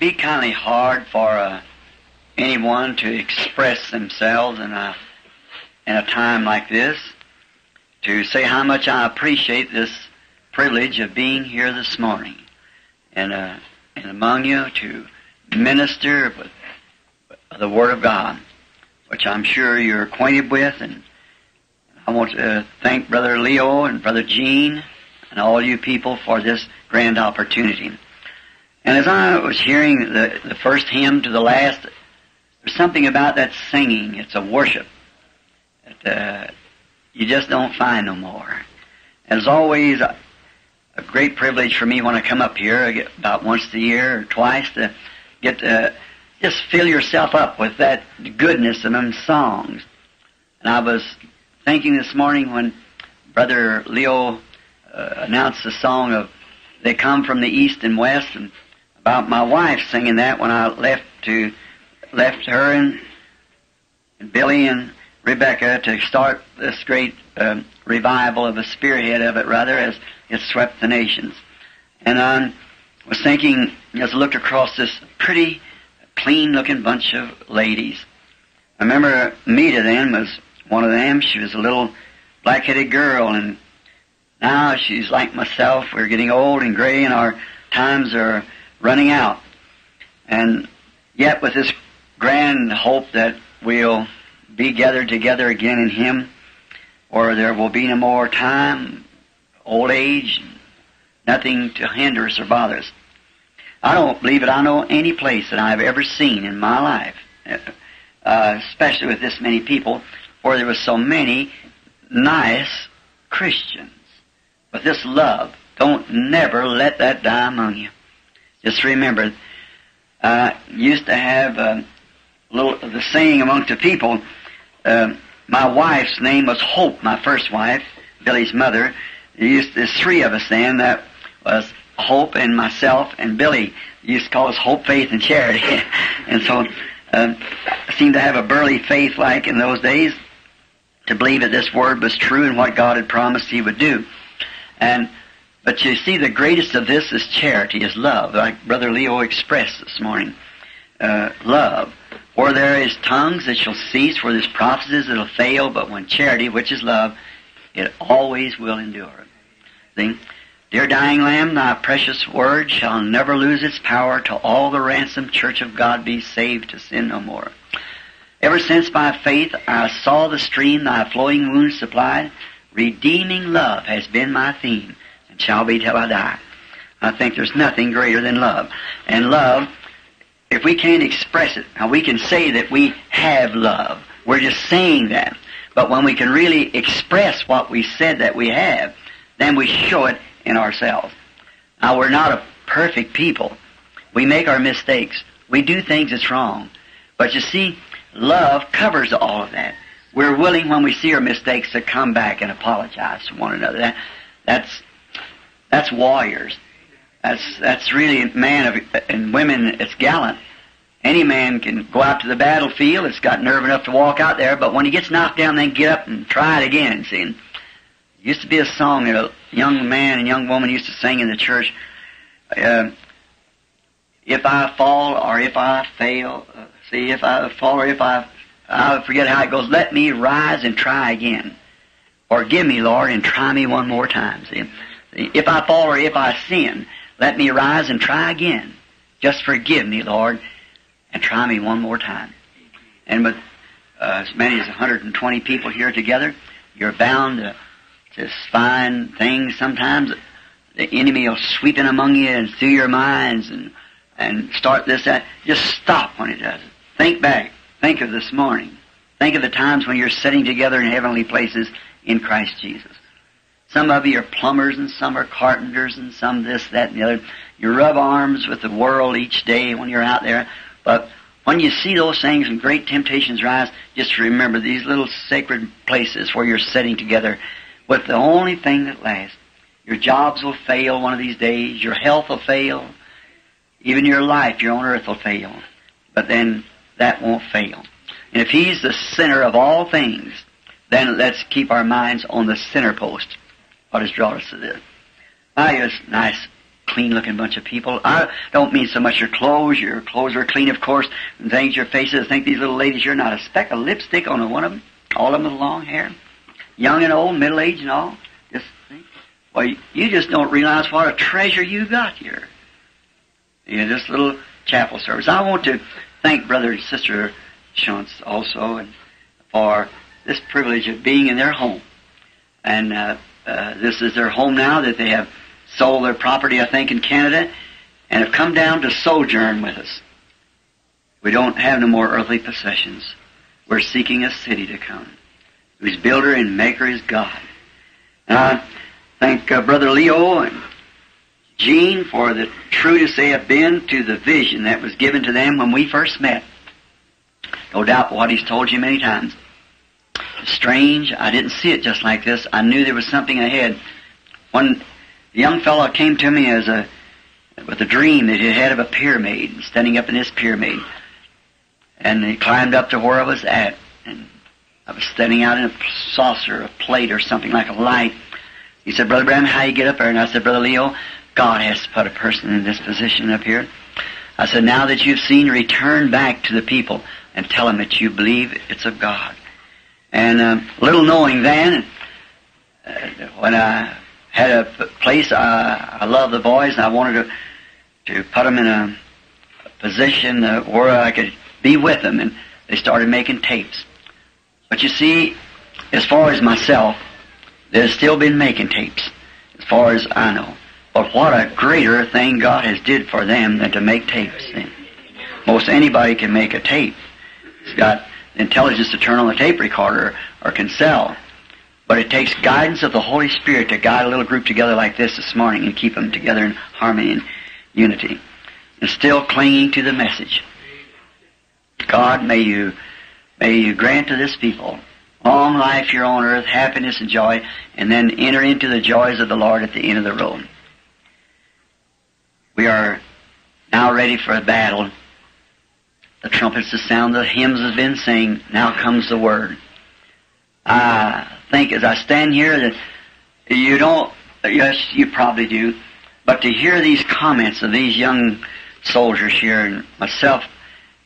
be kind of hard for anyone to express themselves in a time like this, to say how much I appreciate this privilege of being here this morning and among you to minister with the Word of God, which I'm sure you're acquainted with. And I want to thank Brother Leo and Brother Gene and all you people for this grand opportunity. And as I was hearing the first hymn to the last, there's something about that singing. It's a worship that you just don't find no more. And it's always a great privilege for me when I come up here, I get about once a year or twice, to get to just fill yourself up with that goodness in them songs. And I was thinking this morning when Brother Leo announced the song of They Come From the East and West, and about my wife singing that when I left her and Billy and Rebecca to start this great revival of the spearhead of it, rather, as it swept the nations. And I was thinking, as I looked across this pretty, clean-looking bunch of ladies. I remember Mita then was one of them. She was a little black-headed girl, and now she's like myself. We're getting old and gray, and our times are running out. And yet with this grand hope that we'll be gathered together again in Him, or there will be no more time, old age, nothing to hinder us or bother us. I don't believe it. I know any place that I've ever seen in my life, especially with this many people, where there was so many nice Christians with this love. Don't never let that die among you. Just remember, used to have a little of the saying among the people. My wife's name was Hope, my first wife, Billy's mother. There's three of us then. That was Hope and myself and Billy. Used to call us Hope, Faith, and Charity. And so I seemed to have a burly faith like in those days to believe that this word was true and what God had promised He would do. But you see, the greatest of this is charity, is love, like Brother Leo expressed this morning. Love. Where there is tongues, it shall cease. Where there's prophecies, it'll fail. But when charity, which is love, it always will endure. See? Dear dying Lamb, thy precious word shall never lose its power till all the ransomed church of God be saved to sin no more. Ever since by faith I saw the stream thy flowing wounds supplied, redeeming love has been my theme, and shall be till I die. I think there's nothing greater than love. And love, if we can't express it, now we can say that we have love. We're just saying that. But when we can really express what we said that we have, then we show it in ourselves. Now, we're not a perfect people. We make our mistakes. We do things that's wrong. But you see, love covers all of that. We're willing, when we see our mistakes, to come back and apologize to one another. That's warriors. That's really and women, it's gallant. Any man can go out to the battlefield. It's got nerve enough to walk out there. But when he gets knocked down, then get up and try it again. See, and used to be a song that a young man and young woman used to sing in the church. If I fall or if I fail, if I fall or if I forget how it goes, let me rise and try again. Forgive me, Lord, and try me one more time. See, if I fall or if I sin, let me rise and try again. Just forgive me, Lord, and try me one more time. And with as many as 120 people here together, you're bound to just find things sometimes. The enemy will sweep in among you and through your minds and start this, that. Just stop when it does it. Think back. Think of this morning. Think of the times when you're sitting together in heavenly places in Christ Jesus. Some of you are plumbers and some are carpenters and some this, that, and the other. You rub arms with the world each day when you're out there. But when you see those things and great temptations rise, just remember these little sacred places where you're sitting together with the only thing that lasts. Your jobs will fail one of these days. Your health will fail. Even your life, your own earth, will fail. But then that won't fail. And if He's the center of all things, then let's keep our minds on the center post. What has drawn us to this? I was nice clean-looking bunch of people. I don't mean so much your clothes. Your clothes are clean, of course, and things, your faces. Think these little ladies, you're not a speck of lipstick on one of them. All of them with long hair. Young and old, middle-aged and all. Just think. Well, you just don't realize what a treasure you got here. You know, this little chapel service. I want to thank Brother and Sister Shunts also and for this privilege of being in their home. And this is their home now that they have sold their property, I think, in Canada and have come down to sojourn with us. We don't have no more earthly possessions. We're seeking a city to come, whose builder and maker is God. And I thank Brother Leo and Gene for the truest they have been to the vision that was given to them when we first met. No doubt what he's told you many times. Strange, I didn't see it just like this. I knew there was something ahead. One young fellow came to me with a dream that he had of a pyramid, standing up in this pyramid. And he climbed up to where I was at. And I was standing out in a saucer, a plate or something like a light. He said, "Brother Bram, how you get up there?" And I said, "Brother Leo, God has put a person in this position up here." I said, "Now that you've seen, return back to the people and tell them that you believe it's of God." And little knowing then, when I had a place, I loved the boys, and I wanted to put them in a position where I could be with them, and they started making tapes. But you see, as far as myself, there's still been making tapes, as far as I know. But what a greater thing God has did for them than to make tapes. And most anybody can make a tape. It's got intelligence to turn on the tape recorder or can sell. But it takes guidance of the Holy Spirit to guide a little group together like this morning and keep them together in harmony and unity. And still clinging to the message. God, may you grant to this people long life here on earth, happiness and joy, and then enter into the joys of the Lord at the end of the road. We are now ready for a battle. The trumpets to sound, the hymns have been sung, now comes the word. I think as I stand here that you don't, yes, you probably do, but to hear these comments of these young soldiers here and myself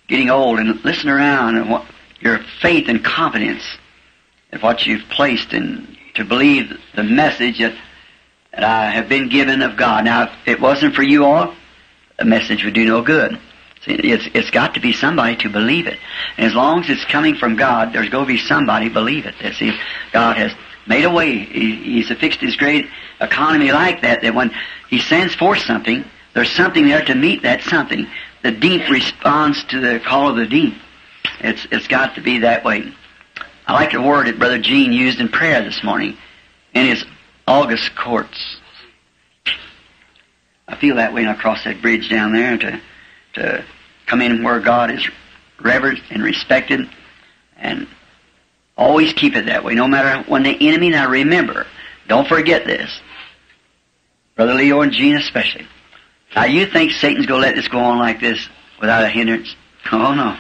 getting old and listen around and what your faith and confidence in what you've placed and to believe the message that I have been given of God. Now, if it wasn't for you all, the message would do no good. It's got to be somebody to believe it. And as long as it's coming from God, there's going to be somebody believe it. See, God has made a way. He's affixed His great economy like that when He sends forth something, there's something there to meet that something. The deep responds to the call of the deep. It's got to be that way. I like the word that Brother Gene used in prayer this morning in his august courts. I feel that way when I cross that bridge down there to come in where God is reverenced and respected, and always keep it that way, no matter when the enemy. Now remember, don't forget this, Brother Leo and Gene especially. Now you think Satan's going to let this go on like this without a hindrance? Oh no,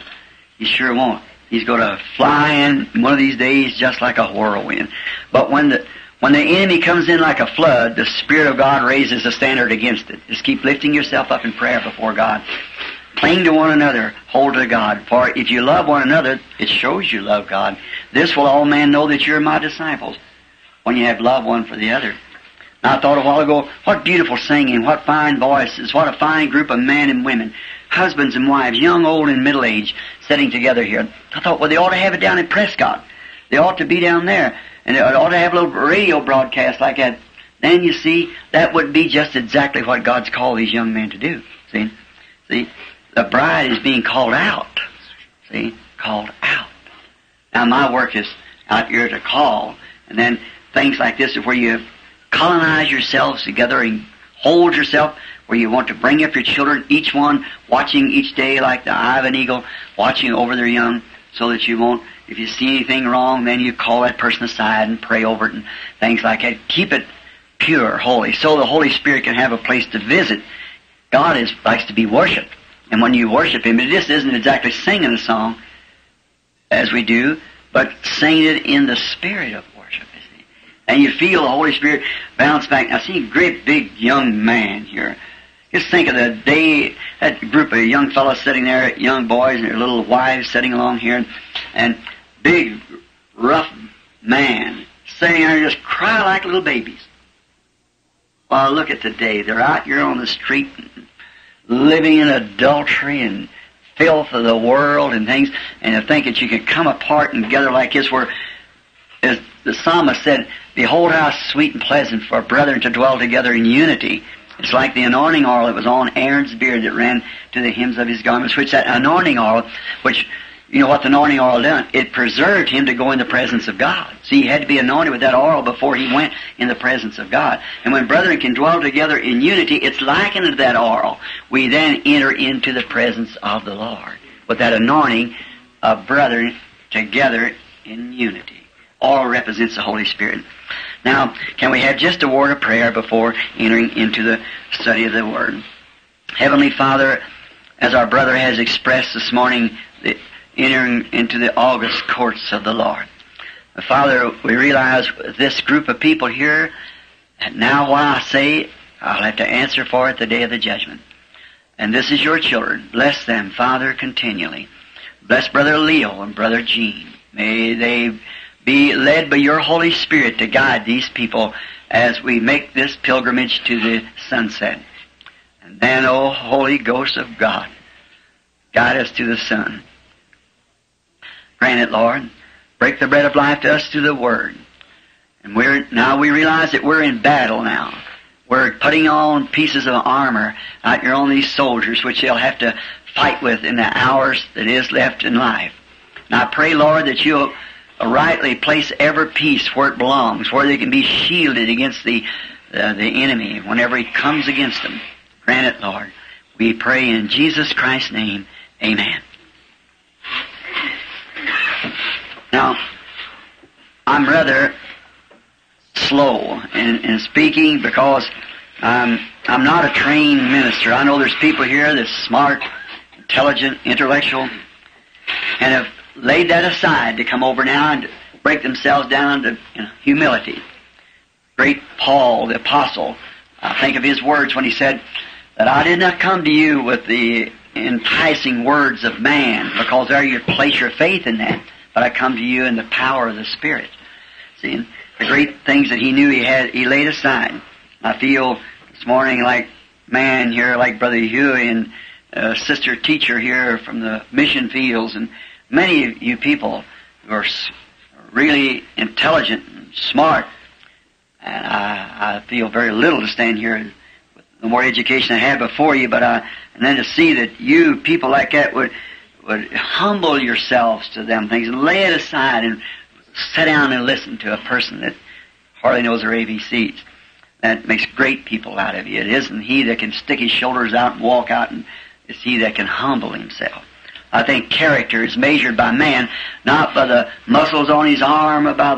he sure won't. He's going to fly in one of these days just like a whirlwind. But when the enemy comes in like a flood, the Spirit of God raises a standard against it. Just keep lifting yourself up in prayer before God. Cling to one another. Hold to God. For if you love one another, it shows you love God. This will all man know that you're my disciples, when you have love one for the other. Now, I thought a while ago, what beautiful singing, what fine voices, what a fine group of men and women, husbands and wives, young, old, and middle age, sitting together here. I thought, well, they ought to have it down in Prescott. They ought to be down there. And they ought to have a little radio broadcast like that. Then, you see, that would be just exactly what God's called these young men to do. See, the bride is being called out. See, called out. Now, my work is out here to call. And then things like this is where you colonize yourselves together and hold yourself where you want to bring up your children, each one watching each day like the eye of an eagle, watching over their young, so that you won't, if you see anything wrong, then you call that person aside and pray over it and things like that. Keep it pure, holy, so the Holy Spirit can have a place to visit. God likes to be worshipped. And when you worship Him, it just isn't exactly singing a song as we do, but singing it in the spirit of worship. You see? And you feel the Holy Spirit bounce back. Now, see a great big young man here Just think of the day, that group of young fellows sitting there, young boys and their little wives sitting along here, and big, rough man sitting there and just cry like little babies. Well, look at today. They're out here on the street living in adultery and filth of the world and things, and to think that you can come apart and gather like this where, as the psalmist said, behold how sweet and pleasant for brethren to dwell together in unity. It's like the anointing oil that was on Aaron's beard that ran to the hems of his garments, which that anointing oil, which, you know what the anointing oil done? It preserved him to go in the presence of God. See, he had to be anointed with that oil before he went in the presence of God. And when brethren can dwell together in unity, it's likened to that oil. We then enter into the presence of the Lord with that anointing of brethren together in unity. All represents the Holy Spirit. Now, can we have just a word of prayer before entering into the study of the Word? Heavenly Father, as our brother has expressed this morning, the entering into the august courts of the Lord. Father, we realize this group of people here, and now while I say, I'll have to answer for it the day of the judgment. And this is your children. Bless them, Father, continually. Bless Brother Leo and Brother Gene. May they be led by your Holy Spirit to guide these people as we make this pilgrimage to the sunset. And then, O Holy Ghost of God, guide us to the sun. Grant it, Lord. Break the bread of life to us through the Word. And we realize that we're in battle now. We're putting on pieces of armor out here on these soldiers, which they'll have to fight with in the hours that is left in life. And I pray, Lord, that you'll rightly place every piece where it belongs, where they can be shielded against the enemy whenever he comes against them. Grant it, Lord. We pray in Jesus Christ's name. Amen. Now, I'm rather slow in speaking because I'm not a trained minister. I know there's people here that's smart, intelligent, intellectual, and have laid that aside to come over now and break themselves down to humility. Great Paul, the apostle, I think of his words when he said that I did not come to you with the enticing words of man, because there you place your faith in that, but I come to you in the power of the Spirit. See, the great things that he knew he laid aside. I feel this morning like man here, like Brother Huey and Sister Teacher here from the mission fields, and many of you people who are really intelligent and smart, and I feel very little to stand here and with the more education I had before you, but and then to see that you people like that would humble yourselves to them things and lay it aside and sit down and listen to a person that hardly knows their ABCs. That makes great people out of you. It isn't he that can stick his shoulders out and walk out, and it's he that can humble himself. I think character is measured by man, not by the muscles on his arm or by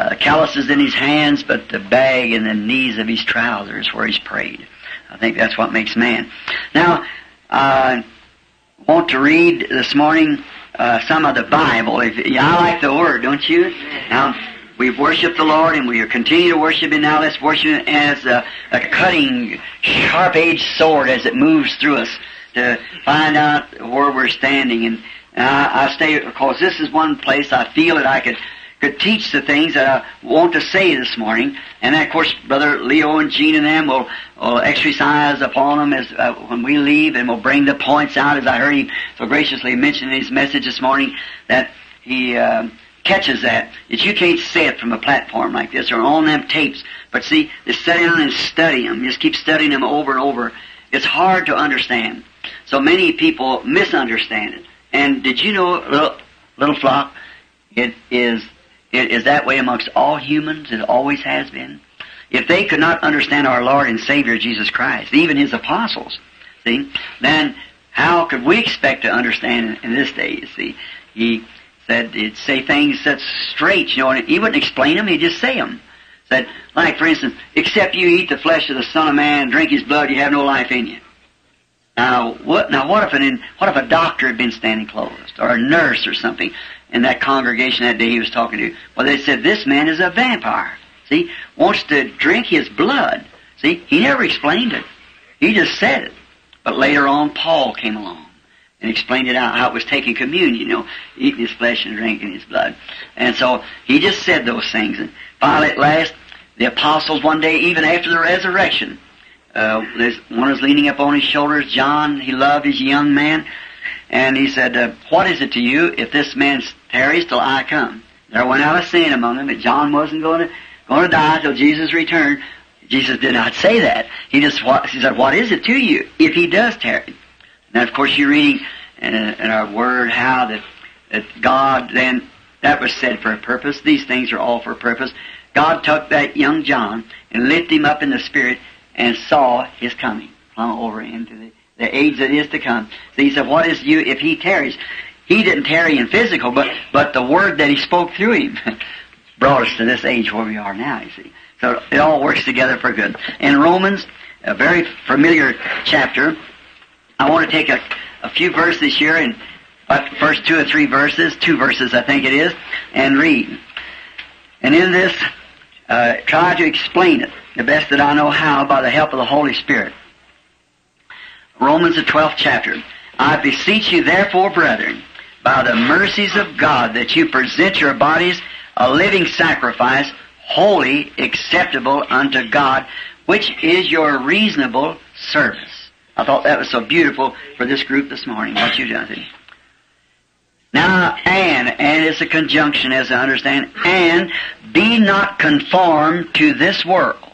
the calluses in his hands, but the bag in the knees of his trousers where he's prayed. I think that's what makes man. Now, I want to read this morning some of the Bible. I like the Word, don't you? Now, we've worshiped the Lord, and we continue to worship Him. Now let's worship Him as a cutting, sharp-edged sword as it moves through us, to find out where we're standing. And I stay, because this is one place I feel that I could teach the things that I want to say this morning. And then, of course, Brother Leo and Gene and them will exercise upon them as when we leave, and will bring the points out, as I heard him so graciously mention in his message this morning, that he catches that you can't say it from a platform like this or on them tapes. But see, just sit down and study them. Just keep studying them over and over. It's hard to understand. So many people misunderstand it. And did you know, little flock, it is that way amongst all humans. It always has been. If they could not understand our Lord and Savior Jesus Christ, even His apostles, see, then how could we expect to understand in this day, you see? He said, he'd say things that's straight, and He wouldn't explain them, He'd just say them. Said, like, for instance, except you eat the flesh of the Son of Man, drink His blood, you have no life in you. Now, what if a doctor had been standing closed, or a nurse or something, in that congregation that day he was talking to? Well, they said, this man is a vampire, see, wants to drink his blood. See, he never explained it. He just said it. But later on, Paul came along and explained it out, how it was taking communion, you know, eating his flesh and drinking his blood. And so he just said those things. And finally, at last, the apostles one day, even after the resurrection, one was leaning up on his shoulders, John, he loved his young man, and he said, what is it to you if this man tarries till I come? There went out a sin among them that John wasn't going to die till Jesus returned. Jesus did not say that. He said, what is it to you if he does tarry? Now, of course, you're reading in our Word how that God then, that was said for a purpose. These things are all for a purpose. God took that young John and lifted him up in the Spirit and saw his coming. Plumb over into the age that is to come. So he said, what is you if he tarries? He didn't tarry in physical, but the Word that he spoke through him brought us to this age where we are now, you see. So it all works together for good. In Romans, a very familiar chapter, I want to take a few verses here, and the first two or three verses, 2 verses I think it is, and read. And in this, try to explain it the best that I know how by the help of the Holy Spirit. Romans, the 12th chapter. I beseech you therefore, brethren, by the mercies of God, that you present your bodies a living sacrifice, holy, acceptable unto God, which is your reasonable service. I thought that was so beautiful for this group this morning, what you done today. Now, and it's a conjunction, as I understand, and be not conformed to this world,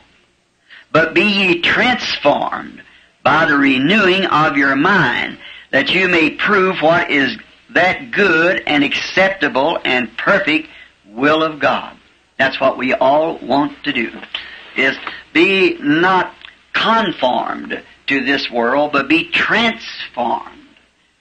but be ye transformed by the renewing of your mind, that you may prove what is that good and acceptable and perfect will of God. That's what we all want to do, is be not conformed to this world, but be transformed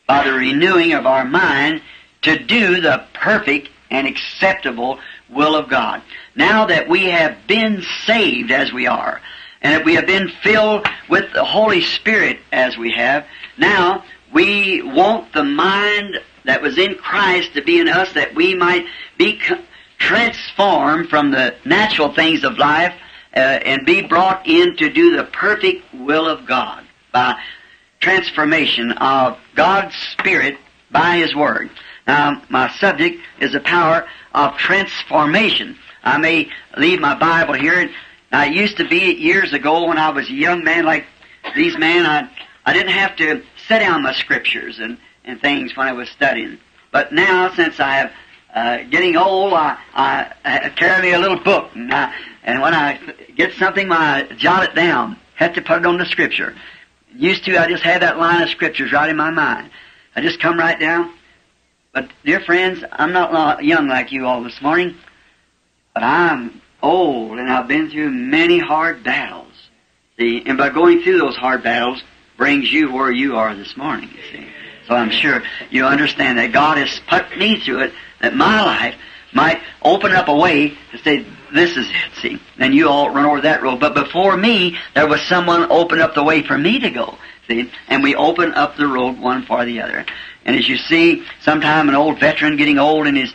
by the renewing of our mind to do the perfect and acceptable will of God. Now that we have been saved as we are, and that we have been filled with the Holy Spirit as we have, now we want the mind that was in Christ to be in us, that we might be transformed from the natural things of life and be brought in to do the perfect will of God by transformation of God's Spirit by His Word. Now, my subject is the power of transformation. I may leave my Bible here. Now, it used to be years ago when I was a young man like these men, I didn't have to set down my scriptures and things when I was studying. But now, since I have getting old, I carry me a little book, and when I get something, I jot it down, have to put it on the scripture. Used to, I just had that line of scriptures right in my mind. I just come right down. But, dear friends, I'm not young like you all this morning, but I'm old, and I've been through many hard battles. See, and by going through those hard battles brings you where you are this morning, you see. So I'm sure you understand that God has put me through it, that my life might open up a way to say, this is it, see. And you all run over that road. But before me, there was someone opened up the way for me to go, see. And we open up the road one for the other. And as you see, sometime an old veteran getting old and his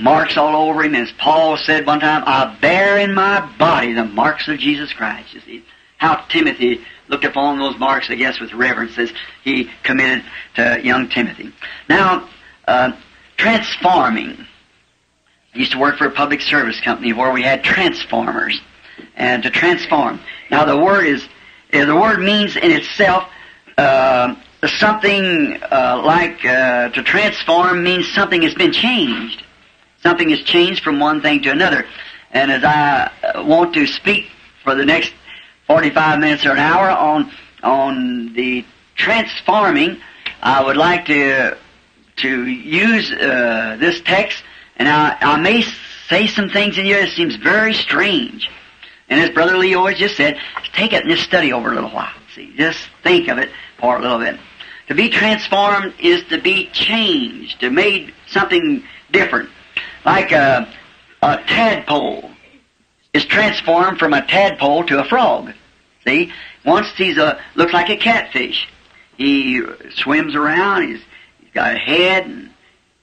marks all over him, as Paul said one time, I bear in my body the marks of Jesus Christ, you see. How Timothy looked upon those marks, I guess, with reverence as he committed to young Timothy. Now, transforming. I used to work for a public service company where we had transformers, and to transform. Now, the word means in itself something like to transform means something has been changed. Something has changed from one thing to another. And as I want to speak for the next 45 minutes or an hour on the transforming, I would like to use this text, and I may say some things in here that seems very strange. And as Brother Leo always just said, take it and just study over a little while. See, just think of it for a little bit. To be transformed is to be changed, to made something different. Like a tadpole is transformed from a tadpole to a frog. See? Once he's looks like a catfish. He swims around, he's got a head and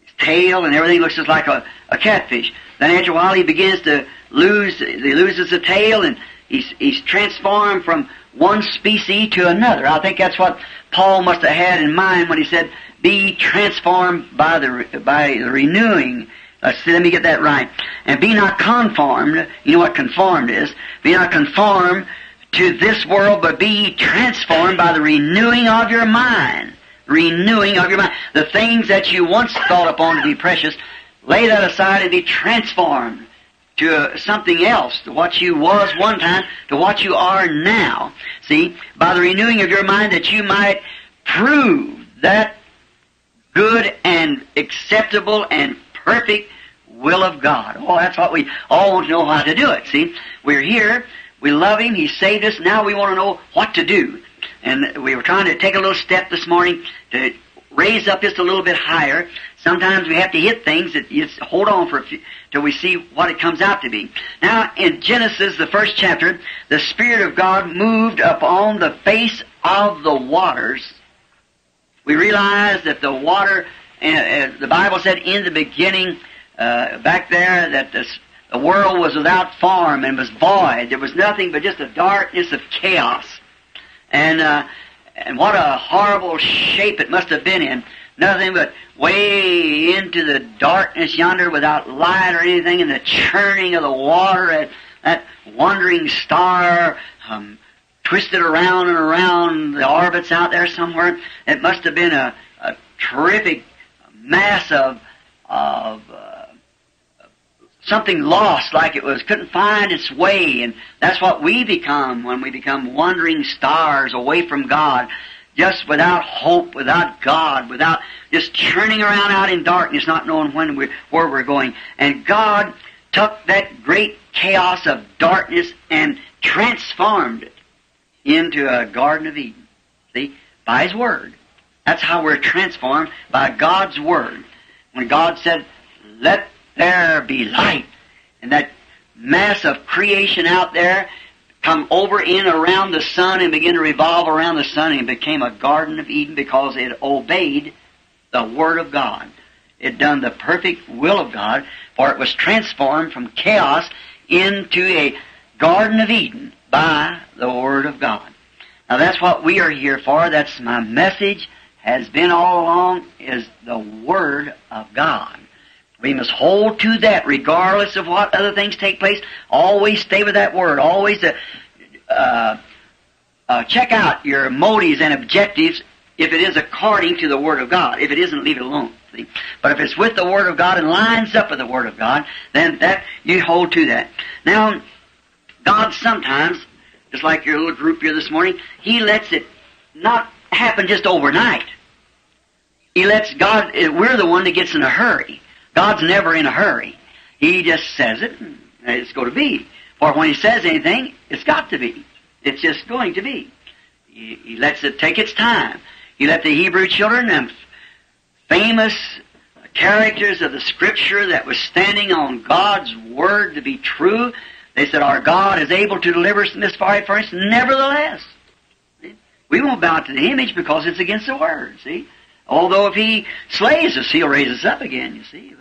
his tail and everything looks just like a catfish. Then after a while he loses the tail, and he's transformed from one species to another. I think that's what Paul must have had in mind when he said, be transformed by the renewing. Let me get that right. And be not conformed. You know what conformed is. Be not conformed to this world, but be transformed by the renewing of your mind. Renewing of your mind. The things that you once thought upon to be precious, lay that aside and be transformed to something else, to what you was one time, to what you are now. See, by the renewing of your mind, that you might prove that good and acceptable and perfect will of God. Oh, that's what we all want to know, how to do it. See, we're here, we love Him, He saved us, now we want to know what to do. And we were trying to take a little step this morning to raise up just a little bit higher. Sometimes we have to hit things that you hold on for a few till we see what it comes out to be. Now, in Genesis, the first chapter, the Spirit of God moved upon the face of the waters. We realize that the water, the Bible said in the beginning, back there, that the world was without form and was void. There was nothing but just a darkness of chaos. And what a horrible shape it must have been in. Nothing but way into the darkness yonder without light or anything, and the churning of the water, at that wandering star twisted around and around the orbits out there somewhere. It must have been a terrific mass of something lost, like it was, couldn't find its way. And that's what we become when we become wandering stars away from God, just without hope, without God, without, just churning around out in darkness, not knowing when where we're going. And God took that great chaos of darkness and transformed it into a Garden of Eden, see, by His Word. That's how we're transformed, by God's Word. When God said, let there be light, and that mass of creation out there come over in around the sun and begin to revolve around the sun, and became a Garden of Eden because it obeyed the Word of God. It done the perfect will of God, for it was transformed from chaos into a Garden of Eden by the Word of God. Now that's what we are here for. That's my message, has been all along, is the Word of God. We must hold to that regardless of what other things take place. Always stay with that Word. Always check out your motives and objectives if it is according to the Word of God. If it isn't, leave it alone. See? But if it's with the Word of God and lines up with the Word of God, then that you hold to that. Now, God sometimes, just like your little group here this morning, He lets it not happen just overnight. He lets God, we're the one that gets in a hurry. God's never in a hurry. He just says it, and it's going to be. For when He says anything, it's got to be. It's just going to be. He lets it take its time. He let the Hebrew children, them famous characters of the Scripture that was standing on God's Word to be true, they said, our God is able to deliver us from this fiery furnace. Nevertheless, we won't bow to the image because it's against the Word, see? Although if He slays us, He'll raise us up again, you see.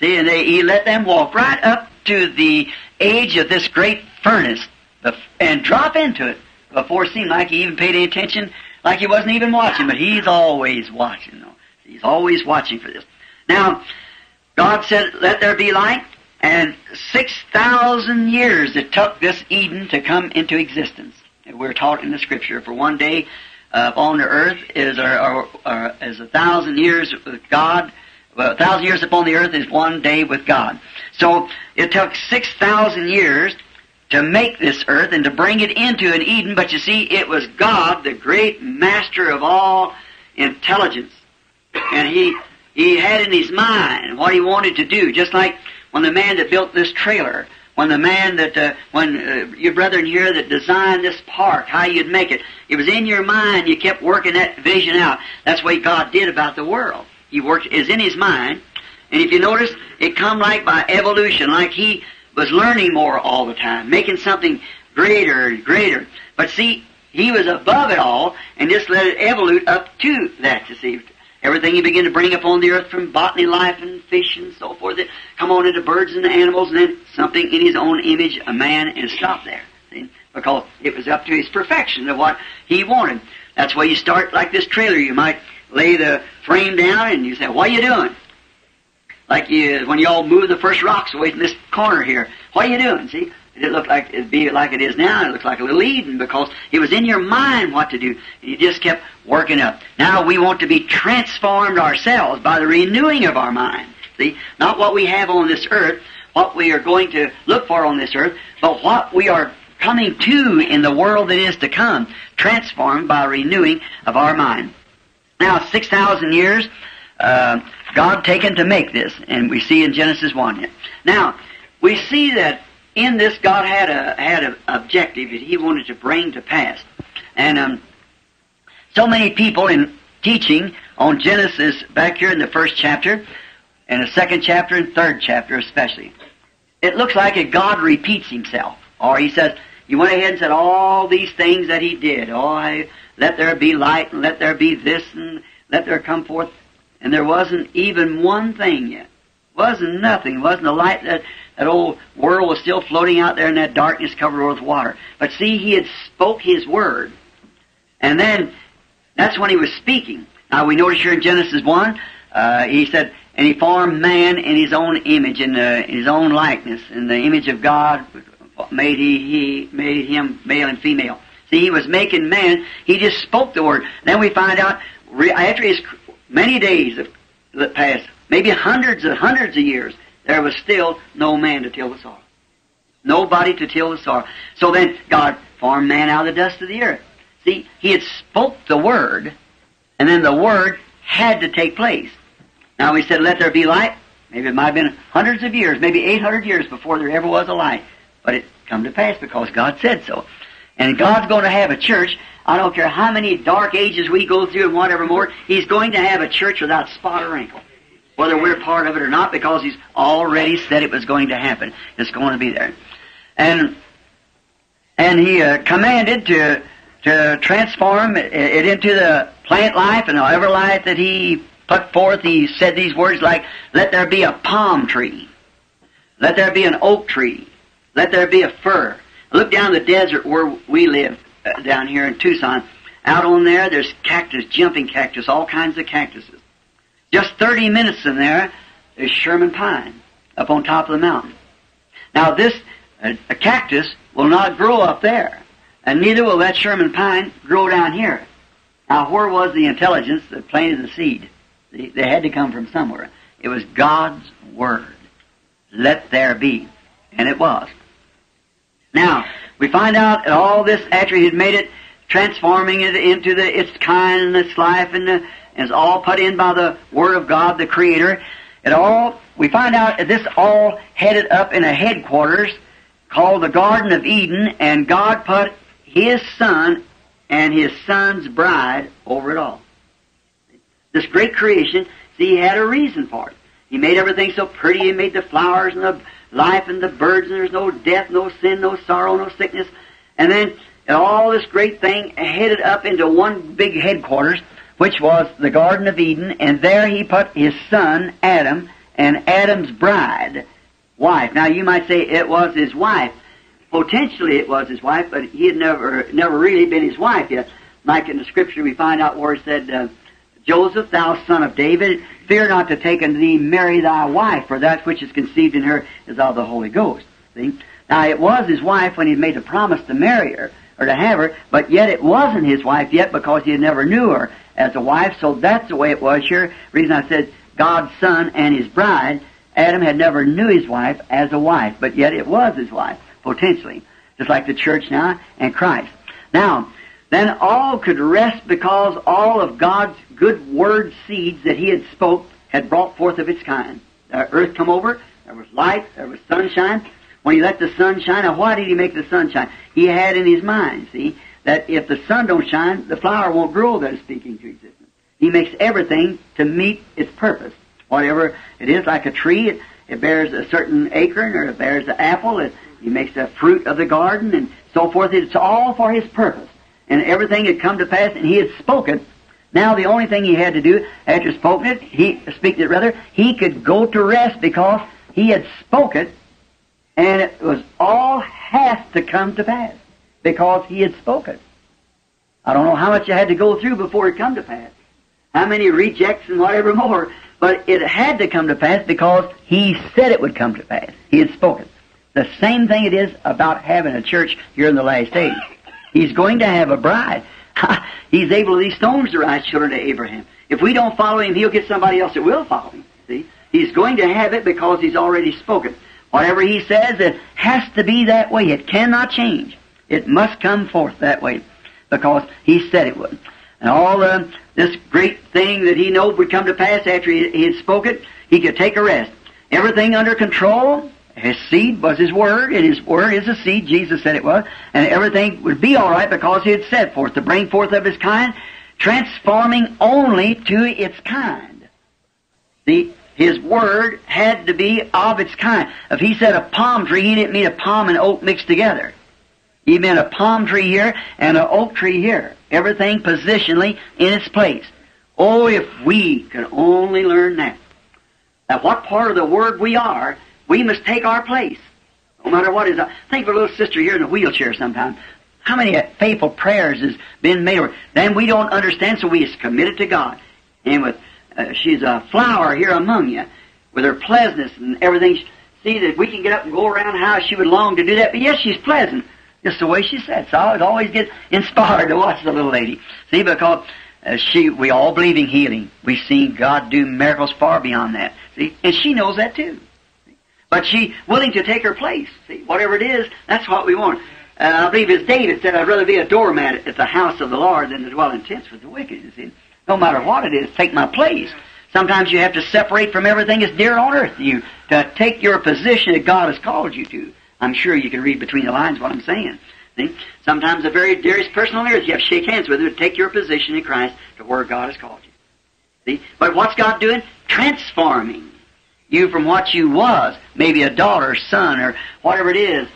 See, and He let them walk right up to the edge of this great furnace and drop into it before it seemed like He even paid any attention, like He wasn't even watching. But He's always watching, though. He's always watching for this. Now, God said, let there be light, and 6,000 years it took this Eden to come into existence. And we're taught in the Scripture, for one day on the earth is 1,000 years with God. Well, 1,000 years upon the earth is one day with God. So it took 6,000 years to make this earth and to bring it into an Eden. But you see, it was God, the great master of all intelligence. And He had in His mind what He wanted to do. Just like when the man that built this trailer, when the man that, your brethren here that designed this park, how you'd make it, it was in your mind, you kept working that vision out. That's what God did about the world. He worked, is in His mind. And if you notice, it come like by evolution, like He was learning more all the time, making something greater and greater. But see, He was above it all, and just let it evolute up to that, you see. Everything He began to bring upon the earth, from botany, life, and fish, and so forth, that come on into birds and animals, and then something in His own image, a man, and stop there. See? because it was up to his perfection of what he wanted. That's why you start like this trailer. You might lay the frame down and you say, what are you doing? Like you, when you all move the first rocks away from this corner here, what are you doing? See, it looked like it'd be like it is now. It looked like a little Eden because it was in your mind what to do. And you just kept working up. Now we want to be transformed ourselves by the renewing of our mind. See, not what we have on this earth, what we are going to look for on this earth, but what we are coming to in the world that is to come, transformed by renewing of our mind. Now, 6,000 years, God taken to make this, and we see in Genesis 1. Now, we see that in this God had an objective that he wanted to bring to pass. And so many people in teaching on Genesis back here in the first chapter, in the second chapter and third chapter especially, it looks like a God repeats himself. Or he says, you went ahead and said all these things that he did. Oh, let there be light, and let there be this, and let there come forth. And there wasn't even one thing yet. Wasn't nothing. Wasn't a light. That old world was still floating out there in that darkness covered with water. But see, he had spoke his word. And then, that's when he was speaking. Now, we notice here in Genesis 1, he said, and he formed man in his own image, in his own likeness, in the image of God. Made he made him male and female. See, he was making man. He just spoke the word. Then we find out after his many days that passed, maybe hundreds of years, there was still no man to till the soil. Nobody to till the soil. So then God formed man out of the dust of the earth. See, he had spoke the word, and then the word had to take place. Now he said, let there be light. Maybe it might have been hundreds of years, maybe 800 years before there ever was a light. But it come to pass because God said so. And God's going to have a church. I don't care how many dark ages we go through and whatever more, he's going to have a church without spot or wrinkle, whether we're part of it or not, because he's already said it was going to happen. It's going to be there. And he commanded to transform it into the plant life and however life that he put forth. He said these words like, let there be a palm tree. Let there be an oak tree. Let there be a fir. Look down the desert where we live, down here in Tucson. Out on there, there's cactus, jumping cactus, all kinds of cactuses. Just 30 minutes from there, there's Sherman Pine up on top of the mountain. Now, this a cactus will not grow up there, and neither will that Sherman Pine grow down here. Now, where was the intelligence that planted the seed? They had to come from somewhere. It was God's Word. Let there be. And it was. Now, we find out all this after he had made it, transforming it into its kind and its life, and it's all put in by the Word of God, the Creator. We find out that this all headed up in a headquarters called the Garden of Eden, and God put His Son and His Son's bride over it all. This great creation, see, He had a reason for it. He made everything so pretty. He made the flowers and the life and the birds, and there's no death, no sin, no sorrow, no sickness. And then all this great thing headed up into one big headquarters, which was the Garden of Eden, and there he put his son, Adam, and Adam's bride, wife. Now, you might say it was his wife. Potentially it was his wife, but he had never really been his wife yet. Like in the Scripture, we find out where it said, Joseph, thou son of David, fear not to take unto thee Mary thy wife, for that which is conceived in her is of the Holy Ghost. See? Now, it was his wife when he made the promise to marry her, or to have her, but yet it wasn't his wife yet because he never knew her as a wife, so that's the way it was here. Reason I said God's son and his bride, Adam had never knew his wife as a wife, but yet it was his wife, potentially, just like the church now and Christ. Now, then all could rest because all of God's good word seeds that he had spoke had brought forth of its kind. The earth come over, there was light, there was sunshine. When he let the sun shine, now why did he make the sun shine? He had in his mind, see, that if the sun don't shine, the flower won't grow that is speaking to existence. He makes everything to meet its purpose. Whatever it is, like a tree, it bears a certain acorn, or it bears an apple, he makes the fruit of the garden, and so forth. It's all for his purpose. And everything had come to pass, and he had spoken. Now the only thing he had to do, after spoken it, he could go to rest because he had spoken, and it was all has to come to pass. because he had spoken. I don't know how much you had to go through before it come to pass. How many rejects and whatever more. But it had to come to pass because he said it would come to pass. He had spoken. The same thing it is about having a church here in the last days. He's going to have a bride. He's able to these stones to rise children to Abraham. If we don't follow him, he'll get somebody else that will follow him. See? He's going to have it because he's already spoken. Whatever he says, it has to be that way. It cannot change. It must come forth that way because he said it would. And all this great thing that he knew would come to pass after he had spoken, he could take a rest. Everything under control. His seed was his word, and his word is a seed. Jesus said it was. And everything would be all right because he had set forth to bring forth of his kind, transforming only to its kind. See, his word had to be of its kind. If he said a palm tree, he didn't mean a palm and oak mixed together. He meant a palm tree here and an oak tree here. Everything positionally in its place. Oh, if we could only learn that. Now, what part of the Word we are, we must take our place. No matter what is. Think of a little sister here in a wheelchair sometimes. How many faithful prayers has been made? Then we don't understand, so we is committed to God. And with she's a flower here among you, with her pleasantness and everything. See that we can get up and go around how she would long to do that. But yes, she's pleasant. Just the way she said. So I would always get inspired to watch the little lady. See, because we all believe in healing. We've seen God do miracles far beyond that. See, and she knows that too. But she's willing to take her place. See, whatever it is, that's what we want. I believe it's David said, I'd rather be a doormat at the house of the Lord than to dwell in tents with the wicked. See, no matter what it is, take my place. Sometimes you have to separate from everything that's dear on earth to you to take your position that God has called you to. I'm sure you can read between the lines what I'm saying. See? Sometimes the very dearest person on earth, you have to shake hands with him to take your position in Christ to where God has called you. See? But what's God doing? Transforming you from what you was, maybe a daughter, son, or whatever it is,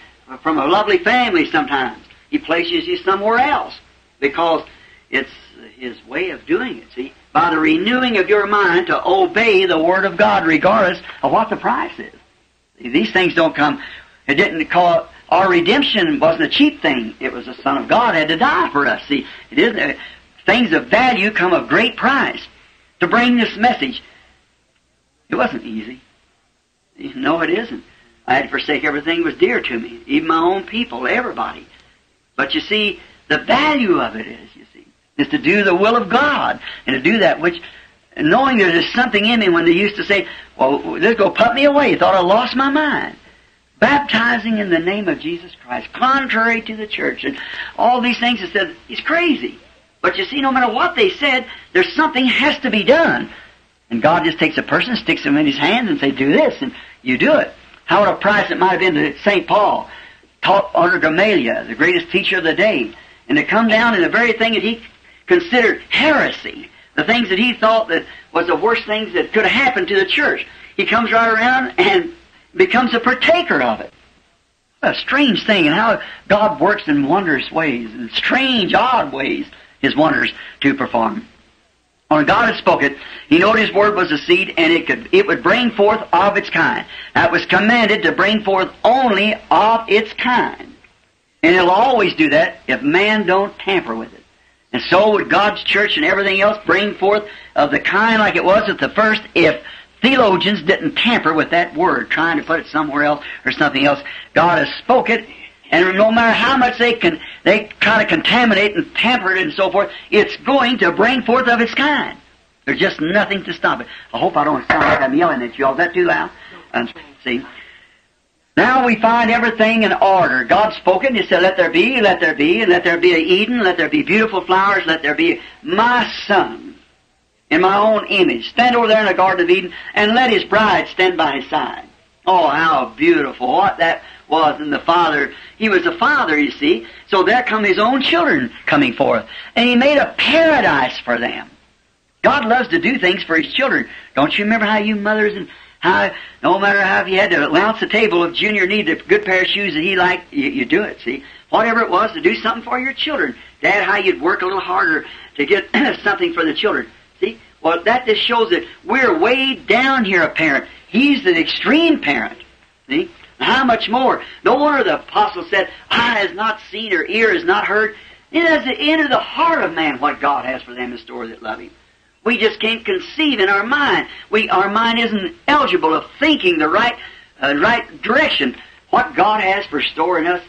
from a lovely family sometimes. He places you somewhere else because it's his way of doing it. See? By the renewing of your mind to obey the Word of God regardless of what the price is. See? These things don't come... It didn't call our redemption wasn't a cheap thing. It was the Son of God had to die for us. See, it isn't things of value come of great price. To bring this message, it wasn't easy. No, it isn't. I had to forsake everything that was dear to me, even my own people, everybody. But you see, the value of it is to do the will of God and to do that which, knowing there's something in me when they used to say, "Well, they'll go put me away." Thought I lost my mind. Baptizing in the name of Jesus Christ, contrary to the church, and all these things that said, he's crazy. But you see, no matter what they said, there's something has to be done. And God just takes a person, sticks him in his hands, and say, do this, and you do it. How what a price it might have been that St. Paul taught under Gamaliel, the greatest teacher of the day, and to come down in the very thing that he considered heresy, the things that he thought that was the worst things that could have happened to the church. He comes right around and becomes a partaker of it. What a strange thing, and how God works in wondrous ways, in strange, odd ways, his wonders to perform. When God had spoken, he knowed his word was a seed, and it would bring forth of its kind. Now, it was commanded to bring forth only of its kind. And it'll always do that if man don't tamper with it. And so would God's church and everything else bring forth of the kind like it was at the first if theologians didn't tamper with that word, trying to put it somewhere else or something else. God has spoken, and no matter how much they try to contaminate and tamper it and so forth, it's going to bring forth of its kind. There's just nothing to stop it. I hope I don't sound like I'm yelling at you all. Is that too loud? See? Now we find everything in order. God's spoken. He said, let there be, and let there be an Eden, let there be beautiful flowers, let there be my son. In my own image. Stand over there in the Garden of Eden and let his bride stand by his side. Oh, how beautiful. What that was. And the Father, he was the Father, you see. So there come his own children coming forth. And he made a paradise for them. God loves to do things for his children. Don't you remember how you mothers and how, no matter how you had to lounge the table of junior need a good pair of shoes that he liked, you do it, see. Whatever it was to do something for your children. Dad, how you'd work a little harder to get something for the children. See? Well, that just shows that we're way down here a parent. He's the extreme parent. See? How much more? No wonder the apostle said, eye has not seen or ear has not heard. It doesn't enter the heart of man what God has for them in store that love Him. We just can't conceive in our mind. Our mind isn't eligible of thinking the right direction what God has for store in us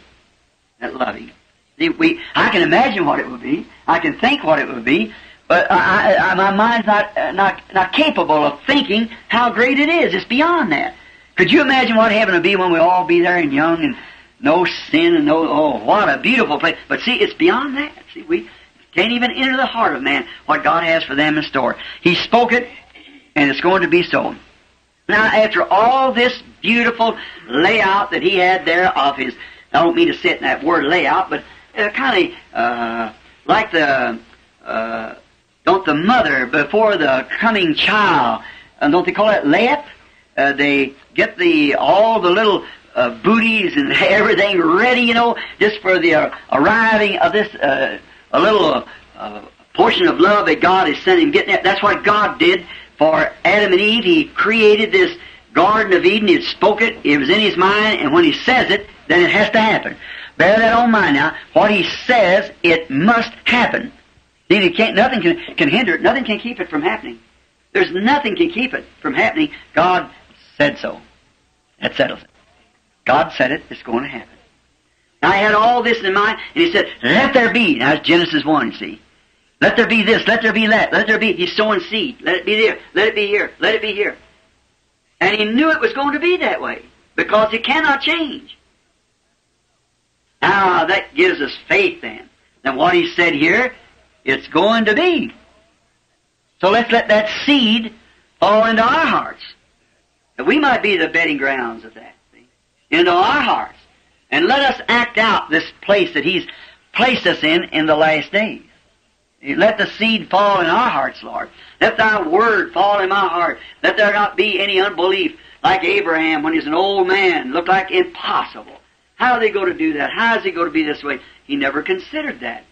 that love Him. I can imagine what it would be. I can think what it would be. But my mind's not capable of thinking how great it is. It's beyond that. Could you imagine what heaven would be when we all be there and young and no sin and what a beautiful place. But see, it's beyond that. See, we can't even enter the heart of man what God has for them in store. He spoke it, and it's going to be so. Now, after all this beautiful layout that he had there of his, I don't mean to sit in that word layout, but kind of like the, don't the mother before the coming child, don't they call it layup? They get all the little booties and everything ready, you know, just for the arriving of this a little portion of love that God is sending. Getting it. That's what God did for Adam and Eve. He created this Garden of Eden. He spoke it. It was in His mind, and when He says it, then it has to happen. Bear that on mind now. What He says, it must happen. Then He can't. Nothing can hinder it. Nothing can keep it from happening. There's nothing can keep it from happening. God said so. That settles it. God said it, it's going to happen. Now, I had all this in mind, and He said, let there be. Now, it's Genesis 1, see. Let there be this, let there be that, let there be. He's sowing seed. Let it be there, let it be here, let it be here. And He knew it was going to be that way, because it cannot change. Now, that gives us faith then. Now, what He said here, it's going to be. So let's let that seed fall into our hearts. That we might be the bedding grounds of that. Into our hearts. And let us act out this place that He's placed us in the last days. Let the seed fall in our hearts, Lord. Let Thy word fall in my heart. Let there not be any unbelief like Abraham when he's an old man. Looked like impossible. How are they going to do that? How is it going to be this way? He never considered that.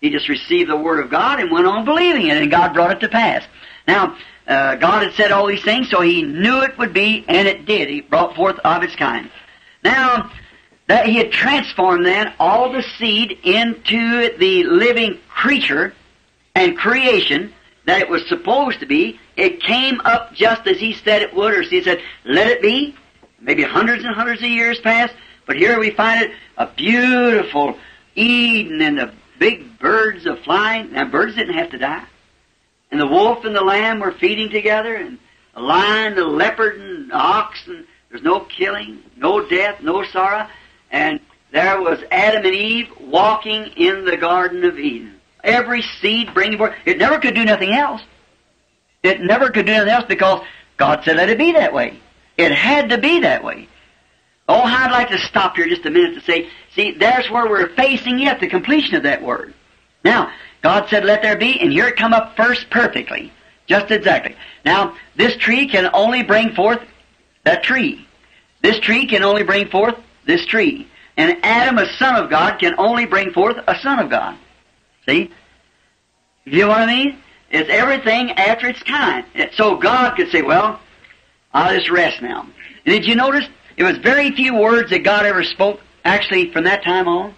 He just received the word of God and went on believing it, and God brought it to pass. Now, God had said all these things, so He knew it would be, and it did. He brought forth of its kind. Now, that He had transformed then all the seed into the living creature and creation that it was supposed to be, it came up just as He said it would, or as He said, let it be. Maybe hundreds and hundreds of years passed, but here we find it a beautiful Eden, and the big birds are flying. Now, birds didn't have to die. And the wolf and the lamb were feeding together, and the lion, the leopard, and the ox, and there's no killing, no death, no sorrow. And there was Adam and Eve walking in the Garden of Eden. Every seed bringing forth. It never could do nothing else. It never could do nothing else because God said, let it be that way. It had to be that way. Oh, I'd like to stop here just a minute to say, see, there's where we're facing yet the completion of that word. Now, God said, let there be, and here it come up first perfectly. Just exactly. Now, this tree can only bring forth that tree. This tree can only bring forth this tree. And Adam, a son of God, can only bring forth a son of God. See? You know what I mean? It's everything after its kind. So God could say, well, I'll just rest now. And did you notice? It was very few words that God ever spoke, actually, from that time on.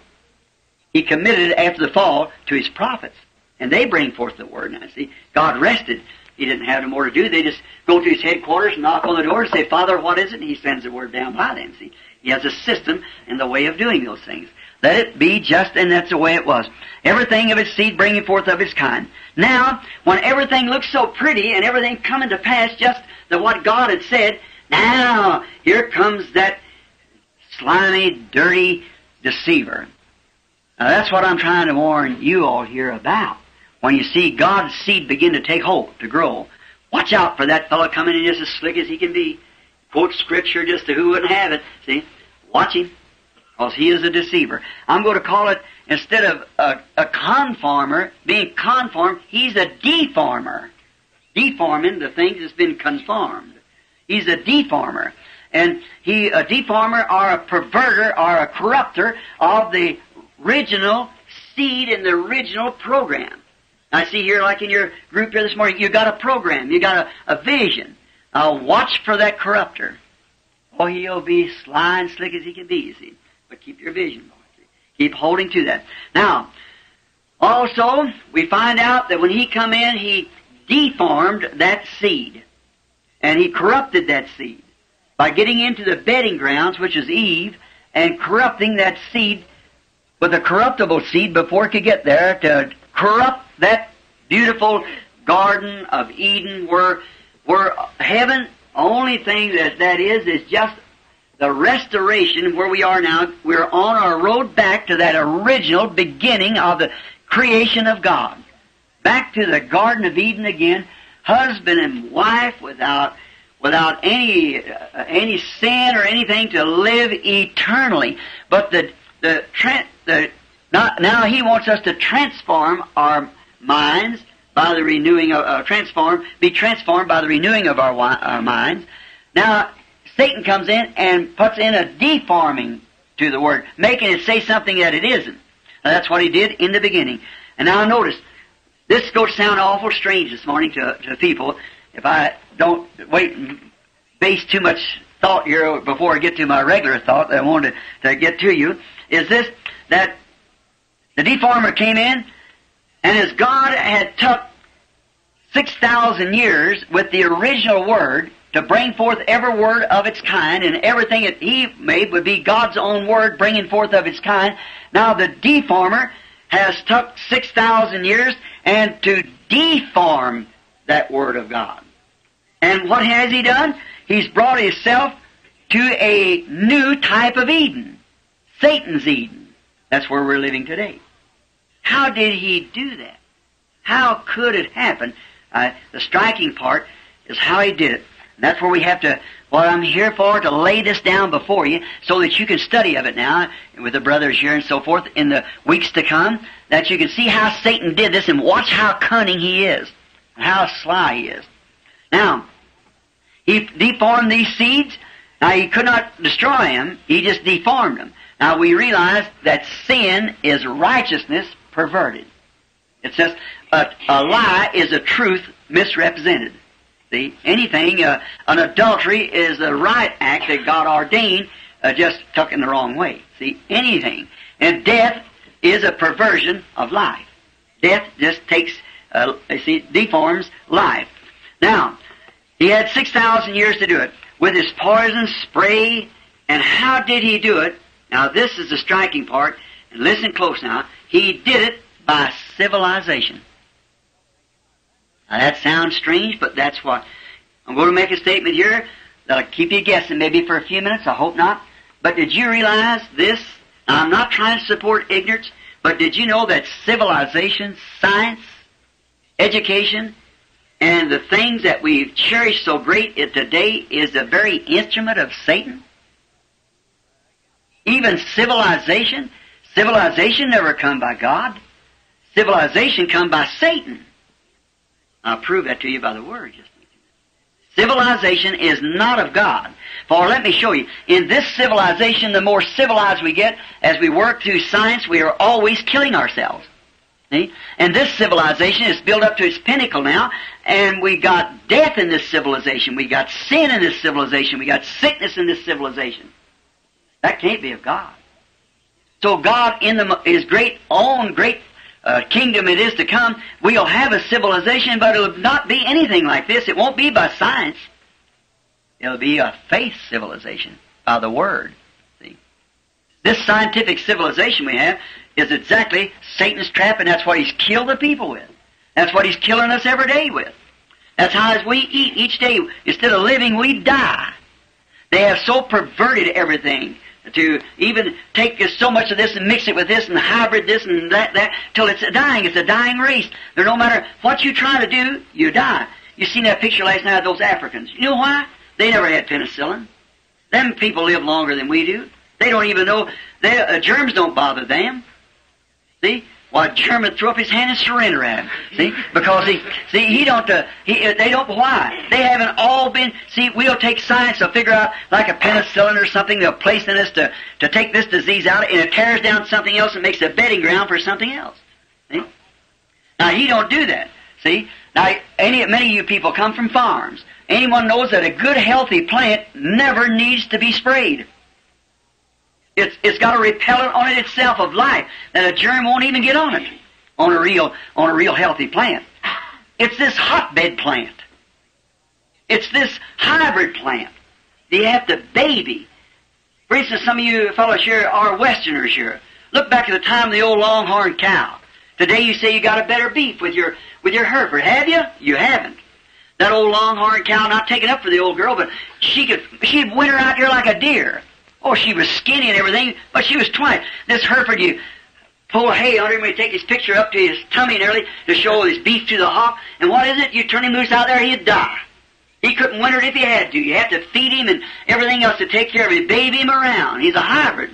He committed it after the fall to His prophets. And they bring forth the word. Now, see, God rested. He didn't have no more to do. They just go to His headquarters and knock on the door and say, Father, what is it? And He sends the word down by them. See, He has a system and the way of doing those things. Let it be just, and that's the way it was. Everything of its seed bringing forth of its kind. Now, when everything looks so pretty and everything coming to pass just the what God had said, now, here comes that slimy, dirty deceiver. Now, that's what I'm trying to warn you all here about. When you see God's seed begin to take hold, to grow, watch out for that fellow coming in just as slick as he can be. Quote Scripture just to who wouldn't have it. See, watch him, because he is a deceiver. I'm going to call it, instead of a conformer, being conformed, he's a deformer. Deforming the things that's been conformed. He's a deformer. And a deformer or a perverter or a corrupter of the original seed in the original program. I see here, like in your group here this morning, you got a program, you got a vision. Watch for that corrupter. or he'll be sly and slick as he can be, see. But keep your vision, Lord. Keep holding to that. Now, also, we find out that when he come in, he deformed that seed. And he corrupted that seed by getting into the bedding grounds, which is Eve, and corrupting that seed with a corruptible seed before it could get there to corrupt that beautiful garden of Eden where heaven, only thing that is just the restoration where we are now. We're on our road back to that original beginning of the creation of God. Back to the Garden of Eden again, husband and wife without any sin or anything, to live eternally. But now he wants us to transform our minds by the renewing of be transformed by the renewing of our minds. Now Satan comes in and puts in a deforming to the word, making it say something that it isn't. Now, that's what he did in the beginning. And now notice, this is going to sound awful strange this morning to people if I don't wait and base too much thought here before I get to my regular thought that I wanted to get to you, is this, that the deformer came in, and as God had took 6,000 years with the original word to bring forth every word of its kind, and everything that he made would be God's own word bringing forth of its kind. Now the deformer has took 6,000 years and to deform that word of God. And what has he done? He's brought himself to a new type of Eden, Satan's Eden. That's where we're living today. How did he do that? How could it happen? The striking part is how he did it. And that's where we have to, what I'm here for, to lay this down before you so that you can study of it now with the brothers here and so forth in the weeks to come, that you can see how Satan did this and watch how cunning he is and how sly he is. Now, he deformed these seeds. Now, he could not destroy them. He just deformed them. Now, we realize that sin is righteousness perverted. It's just a lie is a truth misrepresented. Anything, an adultery is the right act that God ordained, just took in the wrong way. See, anything. And death is a perversion of life. Death just deforms life. Now, he had 6,000 years to do it with his poison spray. And how did he do it? Now, this is the striking part. And listen close now. He did it by civilization. Now, that sounds strange, but that's what. I'm going to make a statement here that'll keep you guessing maybe for a few minutes. I hope not. But did you realize this? Now, I'm not trying to support ignorance, but did you know that civilization, science, education, and the things that we've cherished so great today is the very instrument of Satan? Even civilization? Civilization never come by God. Civilization come by Satan. I'll prove that to you by the Word. Civilization is not of God. For let me show you, in this civilization, the more civilized we get, as we work through science, we are always killing ourselves. See? And this civilization is built up to its pinnacle now, and we got death in this civilization. We got sin in this civilization. We got sickness in this civilization. That can't be of God. So God, in His own great kingdom it is to come, we'll have a civilization, but it'll not be anything like this. It won't be by science. It'll be a faith civilization by the Word. See? This scientific civilization we have is exactly Satan's trap, and that's what he's killed the people with. That's what he's killing us every day with. That's how as we eat each day, instead of living, we die. They have so perverted everything to even take so much of this and mix it with this and hybrid this and that, till it's dying. It's a dying race. There, no matter what you try to do, you die. You seen that picture last night of those Africans. You know why? They never had penicillin. Them people live longer than we do. They don't even know. Germs don't bother them. See? Why, a German threw up his hand and surrendered at him. See? Because they don't, why? They haven't all been, see, we'll take science, they'll figure out like a penicillin or something, they'll place in us to take this disease out, and it tears down something else and makes a bedding ground for something else. See? Now, he don't do that. See? Now, many of you people come from farms. Anyone knows that a good, healthy plant never needs to be sprayed. It's got a repellent on it itself of life that a germ won't even get on it, on a real healthy plant. It's this hotbed plant. It's this hybrid plant. You have to baby. For instance, some of you fellows here are Westerners here. Look back at the time of the old longhorn cow. Today you say you got a better beef with your heifer. Have you? You haven't. That old longhorn cow, not taking up for the old girl, but she'd winter out here like a deer. Oh, she was skinny and everything, but she was 20. This Hereford, you pull hay under him, you take his picture up to his tummy and everything to show his beef to the hawk. And what is it? You turn him loose out there, he'd die. He couldn't winter it if you had to. You have to feed him and everything else to take care of him. Baby him around. He's a hybrid.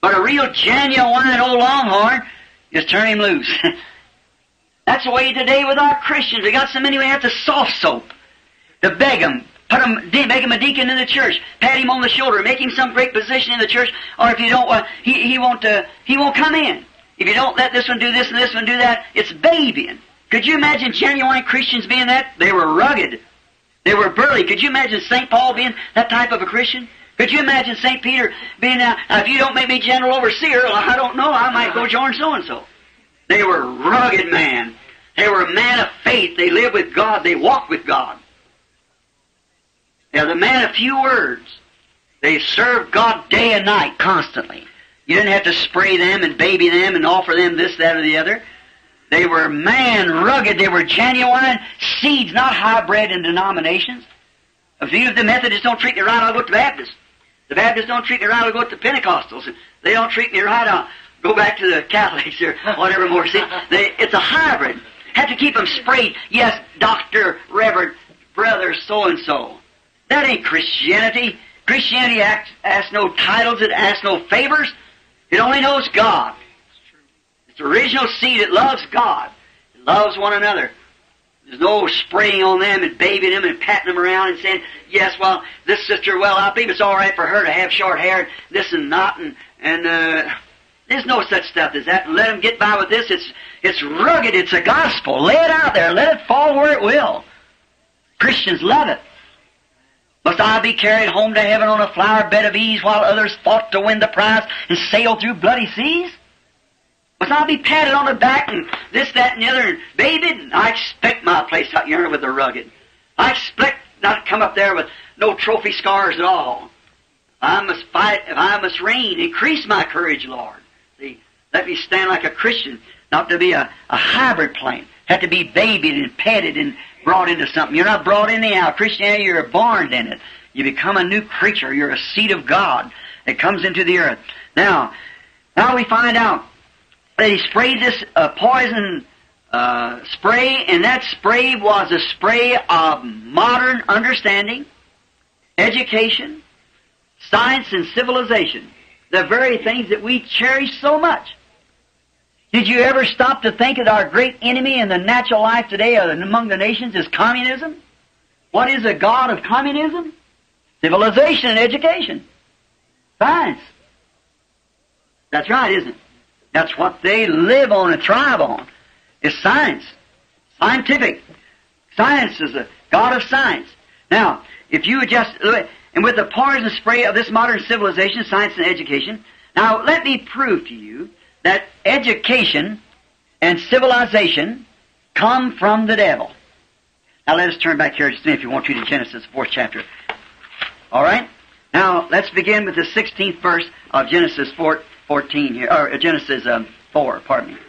But a real genuine old longhorn, just turn him loose. That's the way today with our Christians. We got so many we have to soft soap to beg them. Make him a deacon in the church. Pat him on the shoulder. Make him some great position in the church. Or if you don't, he won't come in. If you don't let this one do this and this one do that, it's babying. Could you imagine genuine Christians being that? They were rugged. They were burly. Could you imagine St. Paul being that type of a Christian? Could you imagine St. Peter being, if you don't make me general overseer, well, I don't know, I might go join so-and-so. They were rugged man. They were a man of faith. They lived with God. They walked with God. Now, the man of few words, they served God day and night constantly. You didn't have to spray them and baby them and offer them this, that, or the other. They were man rugged. They were genuine seeds, not hybrid in denominations. A few of the Methodists don't treat me right, I'll go to the Baptists. The Baptists don't treat me right, I'll go to the Pentecostals. They don't treat me right, I'll go back to the Catholics or whatever more. See, it's a hybrid. Have to keep them sprayed. Yes, doctor, reverend, brother, so-and-so. That ain't Christianity. Christianity asks no titles. It asks no favors. It only knows God. It's original seed. It loves God. It loves one another. There's no spraying on them and babying them and patting them around and saying, yes, well, this sister, well, I believe it's all right for her to have short hair and this and that. And there's no such stuff as that. Let them get by with this. It's rugged. It's a gospel. Lay it out there. Let it fall where it will. Christians love it. Must I be carried home to heaven on a flower bed of ease while others fought to win the prize and sailed through bloody seas? Must I be patted on the back and this, that, and the other, and babied? I expect my place out yonder with the rugged. I expect not to come up there with no trophy scars at all. I must fight, if I must reign, increase my courage, Lord. See, let me stand like a Christian, not to be a hybrid plant. Have to be babied and petted and brought into something. You're not brought in anyhow. Christianity, you're born in it. You become a new creature. You're a seed of God that comes into the earth. Now we find out that he sprayed this poison spray, and that spray was a spray of modern understanding, education, science, and civilization. The very things that we cherish so much. Did you ever stop to think that our great enemy in the natural life today among the nations is communism? What is the god of communism? Civilization and education. Science. That's right, isn't it? That's what they live on and thrive on. It's science. Scientific. Science is the god of science. Now, if you would just... And with the poison spray of this modern civilization, science and education, now let me prove to you that education and civilization come from the devil. Now let us turn back here just a minute, if you want to Genesis, the 4th chapter. All right? Now let's begin with the 16th verse of Genesis 14 here, or Genesis 4, pardon me.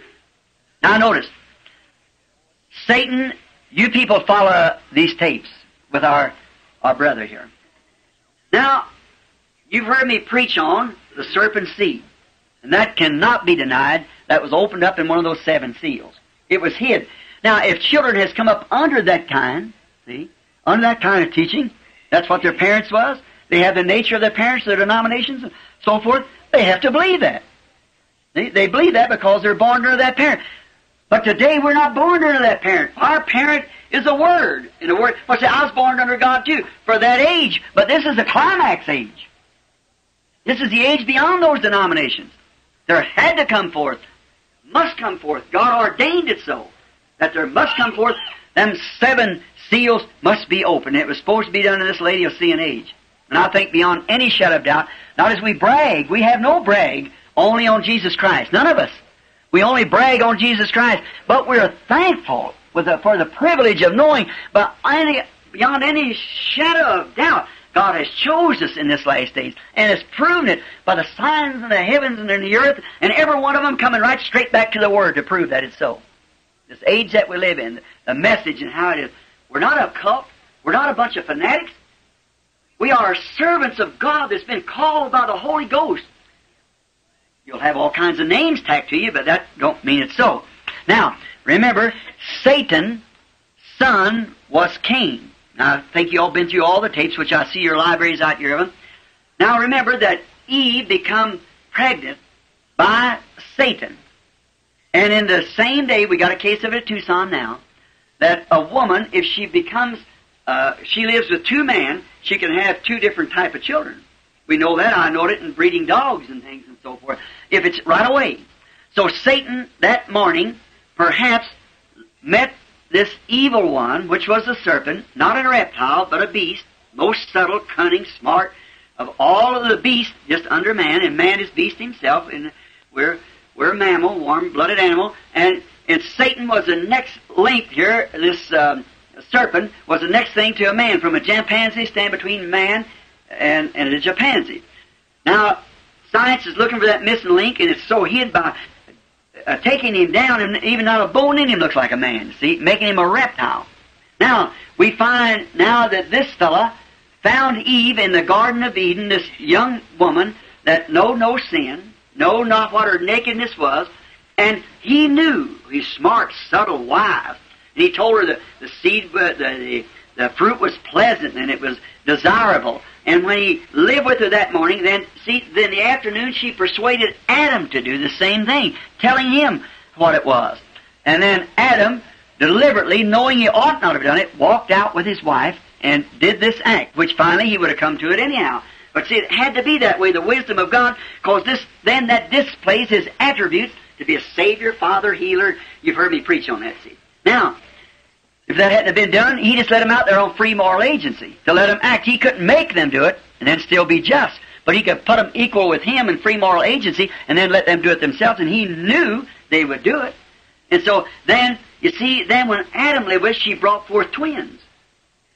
Now notice, Satan, you people follow these tapes with our brother here. Now, you've heard me preach on the serpent seed. And that cannot be denied. That was opened up in one of those 7 seals. It was hid. Now, if children has come up under that kind, see, under that kind of teaching, that's what their parents was. They have the nature of their parents, their denominations, and so forth. They have to believe that. They believe that because they're born under that parent. But today we're not born under that parent. Our parent is the Word. And the Word, well, see, I was born under God too for that age. But this is the climax age. This is the age beyond those denominations. There had to come forth, must come forth. God ordained it so. that there must come forth, them seven seals must be opened. It was supposed to be done in this lady of sea and age. And I think beyond any shadow of doubt, not as we brag, we have no brag, only on Jesus Christ. None of us. We only brag on Jesus Christ. But we're thankful for the privilege of knowing beyond any shadow of doubt, God has chose us in this last days and has proven it by the signs in the heavens and in the earth, and every one of them coming right straight back to the Word to prove that it's so. This age that we live in, the message and how it is. We're not a cult. We're not a bunch of fanatics. We are servants of God that's been called by the Holy Ghost. You'll have all kinds of names tacked to you, but that don't mean it's so. Now, remember, Satan's son was Cain. Now, I think you all been through all the tapes, which I see your libraries out here of them. Now, remember that Eve become pregnant by Satan. And in the same day, we got a case of it at Tucson now, that a woman, if she becomes, she lives with two men, she can have two different type of children. We know that. I know it in breeding dogs and things and so forth. If it's right away. So Satan, that morning, perhaps met this evil one, which was a serpent, not a reptile, but a beast, most subtle, cunning, smart, of all of the beasts, just under man, and man is beast himself, and we're a mammal, warm-blooded animal, and Satan was the next link here. This serpent was the next thing to a man, from a chimpanzee, stand between man and a chimpanzee. Now, science is looking for that missing link, and it's so hid by taking him down, and even not a bone in him looks like a man, see, making him a reptile. Now, we find now that this fella found Eve in the Garden of Eden, this young woman that know no sin, know not what her nakedness was, and he knew, he's smart, subtle, wise, and he told her that the seed, the fruit was pleasant and it was desirable. And when he lived with her that morning, then the afternoon she persuaded Adam to do the same thing, telling him what it was. And then Adam, deliberately, knowing he ought not to have done it, walked out with his wife and did this act, which finally he would have come to it anyhow. But see, it had to be that way, the wisdom of God, because then that displays his attributes to be a Savior, Father, Healer. You've heard me preach on that, see. Now, if that hadn't have been done, he just let them out there on free moral agency to let them act. He couldn't make them do it and then still be just. But he could put them equal with him in free moral agency and then let them do it themselves. And he knew they would do it. And so then, you see, then when Adam lived with, she brought forth twins.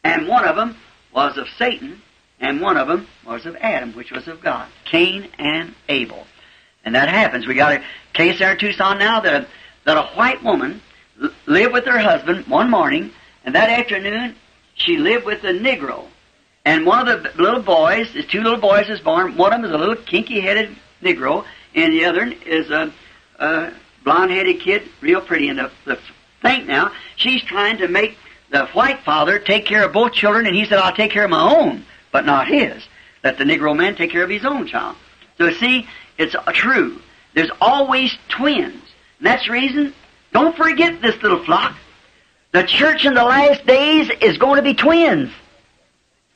And one of them was of Satan and one of them was of Adam, which was of God. Cain and Abel. And that happens. We got a case there in Tucson now that a white woman lived with her husband one morning, and that afternoon she lived with a Negro. And one of the little boys, there's two little boys is born. One of them is a little kinky-headed Negro, and the other is a blonde-headed kid, real pretty. And the thing now, she's trying to make the white father take care of both children, and he said, I'll take care of my own, but not his. Let the Negro man take care of his own child. So see, it's true. There's always twins. And that's the reason. Don't forget this, little flock. The church in the last days is going to be twins.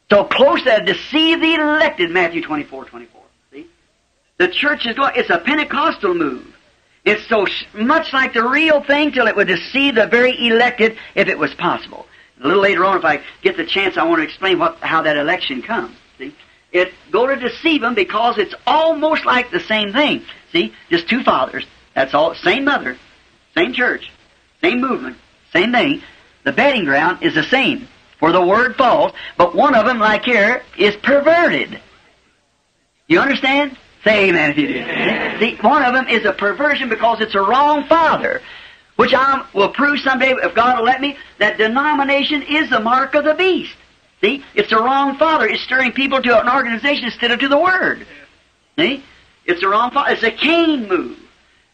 So close that deceive the elected, Matthew 24:24. See? The church is going, it's a Pentecostal move. It's so much like the real thing till it would deceive the very elected if it was possible. A little later on, if I get the chance, I want to explain how that election comes. See? It's going to deceive them because it's almost like the same thing. See? Just two fathers. That's all. Same mother. Same church, same movement, same thing. The betting ground is the same, for the word falls, but one of them, like here, is perverted. You understand? Say amen if you do. Amen. See, one of them is a perversion because it's a wrong father, which I will prove someday, if God will let me, that denomination is the mark of the beast. See? It's a wrong father. It's stirring people to an organization instead of to the Word. See? It's a wrong father. It's a Cain move.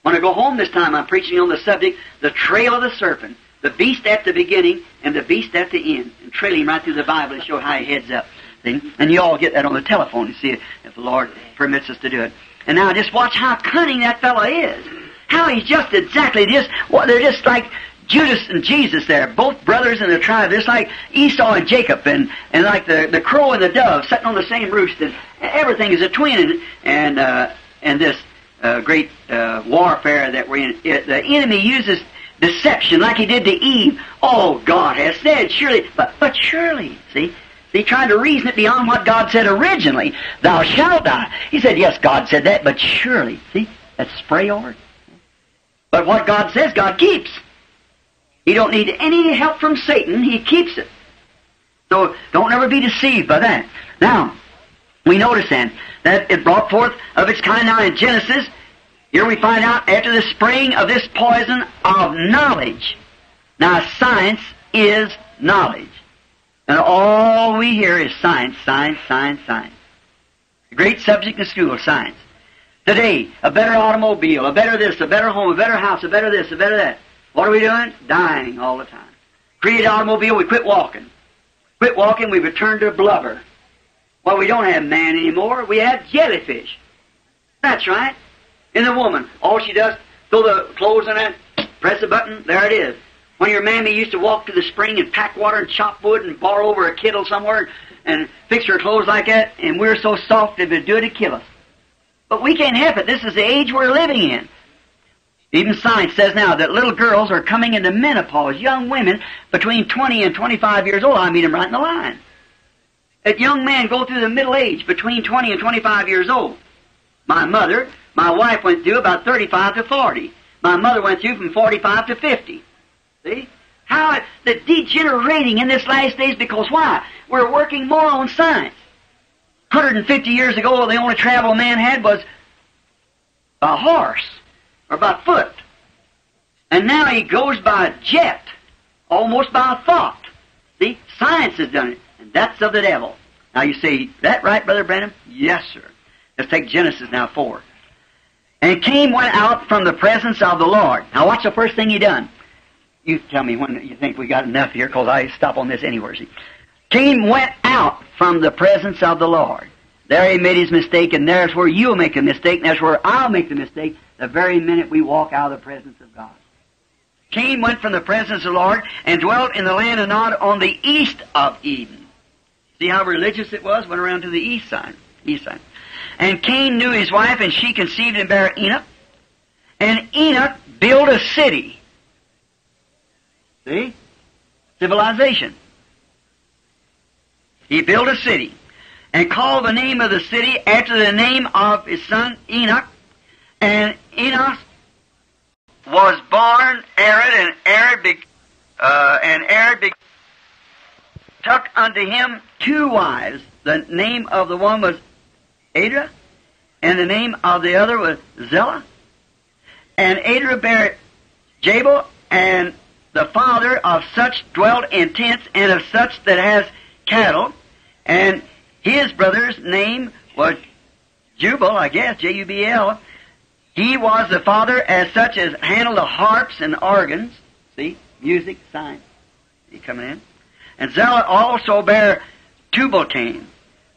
When I go home this time, I'm preaching on the subject, the trail of the serpent, the beast at the beginning and the beast at the end, and trailing right through the Bible to show how he heads up. See? And you all get that on the telephone, you see, if the Lord permits us to do it. And now just watch how cunning that fellow is. How he's just exactly this. Well, they're just like Judas and Jesus there, both brothers in the tribe. Just like Esau and Jacob and like the crow and the dove sitting on the same roost. And everything is a twin and this. Great warfare that we're in. The enemy uses deception like he did to Eve. Oh, God has said, surely, but surely, see? He tried to reason it beyond what God said originally. Thou shalt die. He said, yes, God said that, but surely, see? That's sprayorn. But what God says, God keeps. He don't need any help from Satan. He keeps it. So don't ever be deceived by that. Now, we notice then that it brought forth of its kind now in Genesis. Here we find out after the spring of this poison of knowledge. Now, science is knowledge. And all we hear is science, science, science, science. A great subject in school, science. Today, a better automobile, a better this, a better home, a better house, a better this, a better that. What are we doing? Dying all the time. Create an automobile, we quit walking. Quit walking, we return to blubber. Well, we don't have man anymore. We have jellyfish. That's right. And the woman, all she does, throw the clothes in it, press a button, there it is. When your mammy used to walk to the spring and pack water and chop wood and borrow over a kittle somewhere and fix her clothes like that, and we're so soft it would do it to kill us. But we can't help it. This is the age we're living in. Even science says now that little girls are coming into menopause. Young women between 20 and 25 years old, I meet them right in the line. That young men go through the middle age between 20 and 25 years old. My mother, my wife went through about 35 to 40. My mother went through from 45 to 50. See? How the degenerating in this last days, because why? We're working more on science. 150 years ago, the only travel man had was by horse. Or by foot. And now he goes by jet, almost by thought. See, science has done it, and that's of the devil. Now you say, that right, Brother Branham? Yes, sir. Let's take Genesis now 4. And Cain went out from the presence of the Lord. Now watch the first thing he done. You tell me when you think we got enough here, because I stop on this anywhere, see. Cain went out from the presence of the Lord. There he made his mistake, and there's where you'll make a mistake, and there's where I'll make the mistake, the very minute we walk out of the presence of God. Cain went from the presence of the Lord and dwelt in the land of Nod on the east of Eden. See how religious it was? Went around to the east side. East side. And Cain knew his wife, and she conceived and bare Enoch. And Enoch built a city. See? Civilization. He built a city and called the name of the city after the name of his son Enoch. And Enoch was born Arad, and Arad took unto him two wives. The name of the one was Adra, and the name of the other was Zillah. And Adra bare Jabal, and the father of such dwelt in tents, and of such that has cattle. And his brother's name was Jubal, I guess, J-U-B-L. He was the father as such as handled the harps and organs. See? Music, science. He coming in. And Zillah also bare Tubalcain,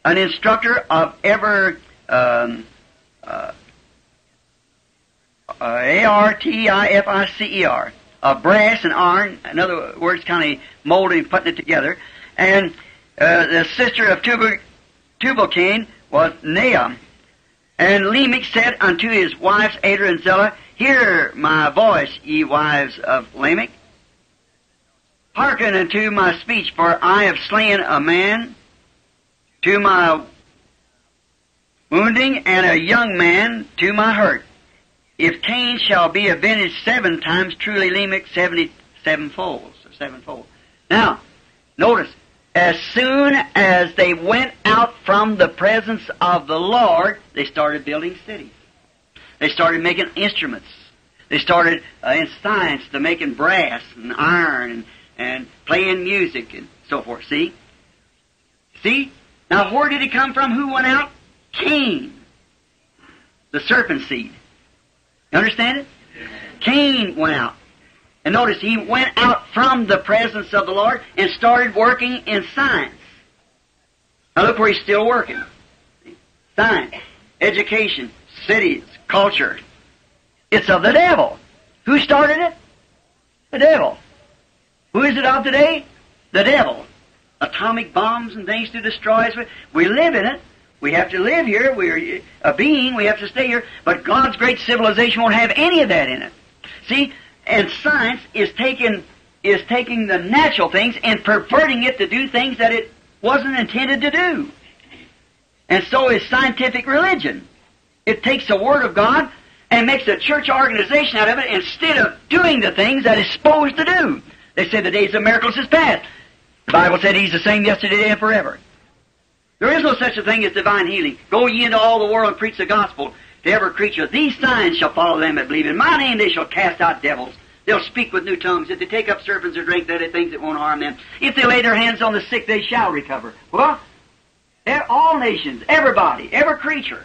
an instructor of A-R-T-I-F-I-C-E-R, of brass and iron. In other words, kind of molding and putting it together. And the sister of Tubalcain was Naam. And Lamech said unto his wives, Adra and Zillah, Hear my voice, ye wives of Lamech. Hearken unto my speech, for I have slain a man to my wounding, and a young man to my hurt. If Cain shall be avenged 7 times, truly Lamech 77 fold. So 7-fold. Now, notice, as soon as they went out from the presence of the Lord, they started building cities. They started making instruments. They started in science to making brass and iron and playing music and so forth. See? See? Now where did it come from? Who went out? Cain. The serpent seed. You understand it? Cain went out. And notice, he went out from the presence of the Lord and started working in science. Now look where he's still working. Science, education, cities, culture. It's of the devil. Who started it? The devil. Who is it of today? The devil. Atomic bombs and things to destroy us. We live in it. We have to live here. We're a being. We have to stay here. But God's great civilization won't have any of that in it. See? And science is taking the natural things and perverting it to do things that it wasn't intended to do. And so is scientific religion. It takes the Word of God and makes a church organization out of it instead of doing the things that it's supposed to do. They say the days of miracles is past. The Bible said He's the same yesterday, today, and forever. There is no such a thing as divine healing. Go ye into all the world and preach the gospel to every creature. These signs shall follow them that believe. In my name they shall cast out devils. They'll speak with new tongues. If they take up serpents or drink deadly things, it won't harm them. If they lay their hands on the sick, they shall recover. Well, all nations, everybody, every creature.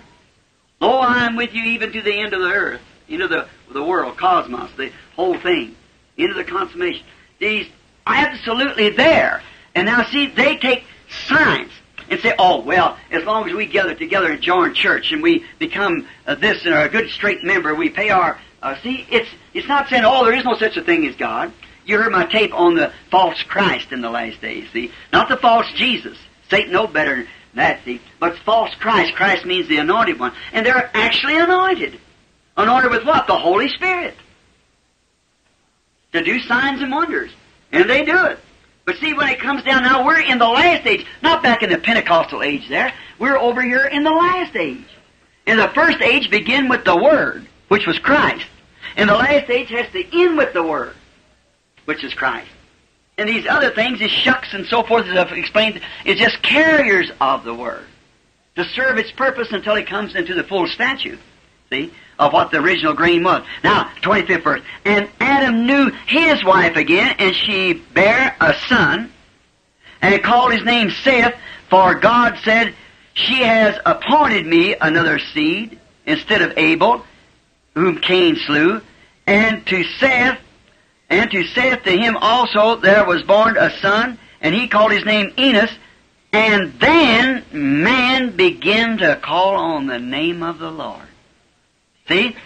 Lo, I am with you even to the end of the earth, into the world, cosmos, the whole thing, into the consummation. These absolutely there. And now, see, they take science and say, oh, well, as long as we gather together and join church and we become this and are a good straight member, we pay our... see, it's not saying, oh, there is no such a thing as God. You heard my tape on the false Christ in the last days, see? Not the false Jesus. Satan knows better than that, see? But false Christ. Christ means the anointed one. And they're actually anointed. Anointed with what? The Holy Spirit. To do signs and wonders. And they do it. But see, when it comes down now, we're in the last age. Not back in the Pentecostal age there. We're over here in the last age. And the first age began with the Word, which was Christ. And the last age has to end with the Word, which is Christ. And these other things, is shucks and so forth, as I've explained, is just carriers of the Word to serve its purpose until it comes into the full statute, see, of what the original grain was. Now, 25th verse. And Adam knew his wife again, and she bare a son, and called his name Seth, for God said, she has appointed me another seed instead of Abel, whom Cain slew, and to Seth to him also there was born a son, and he called his name Enos. And then man began to call on the name of the Lord. See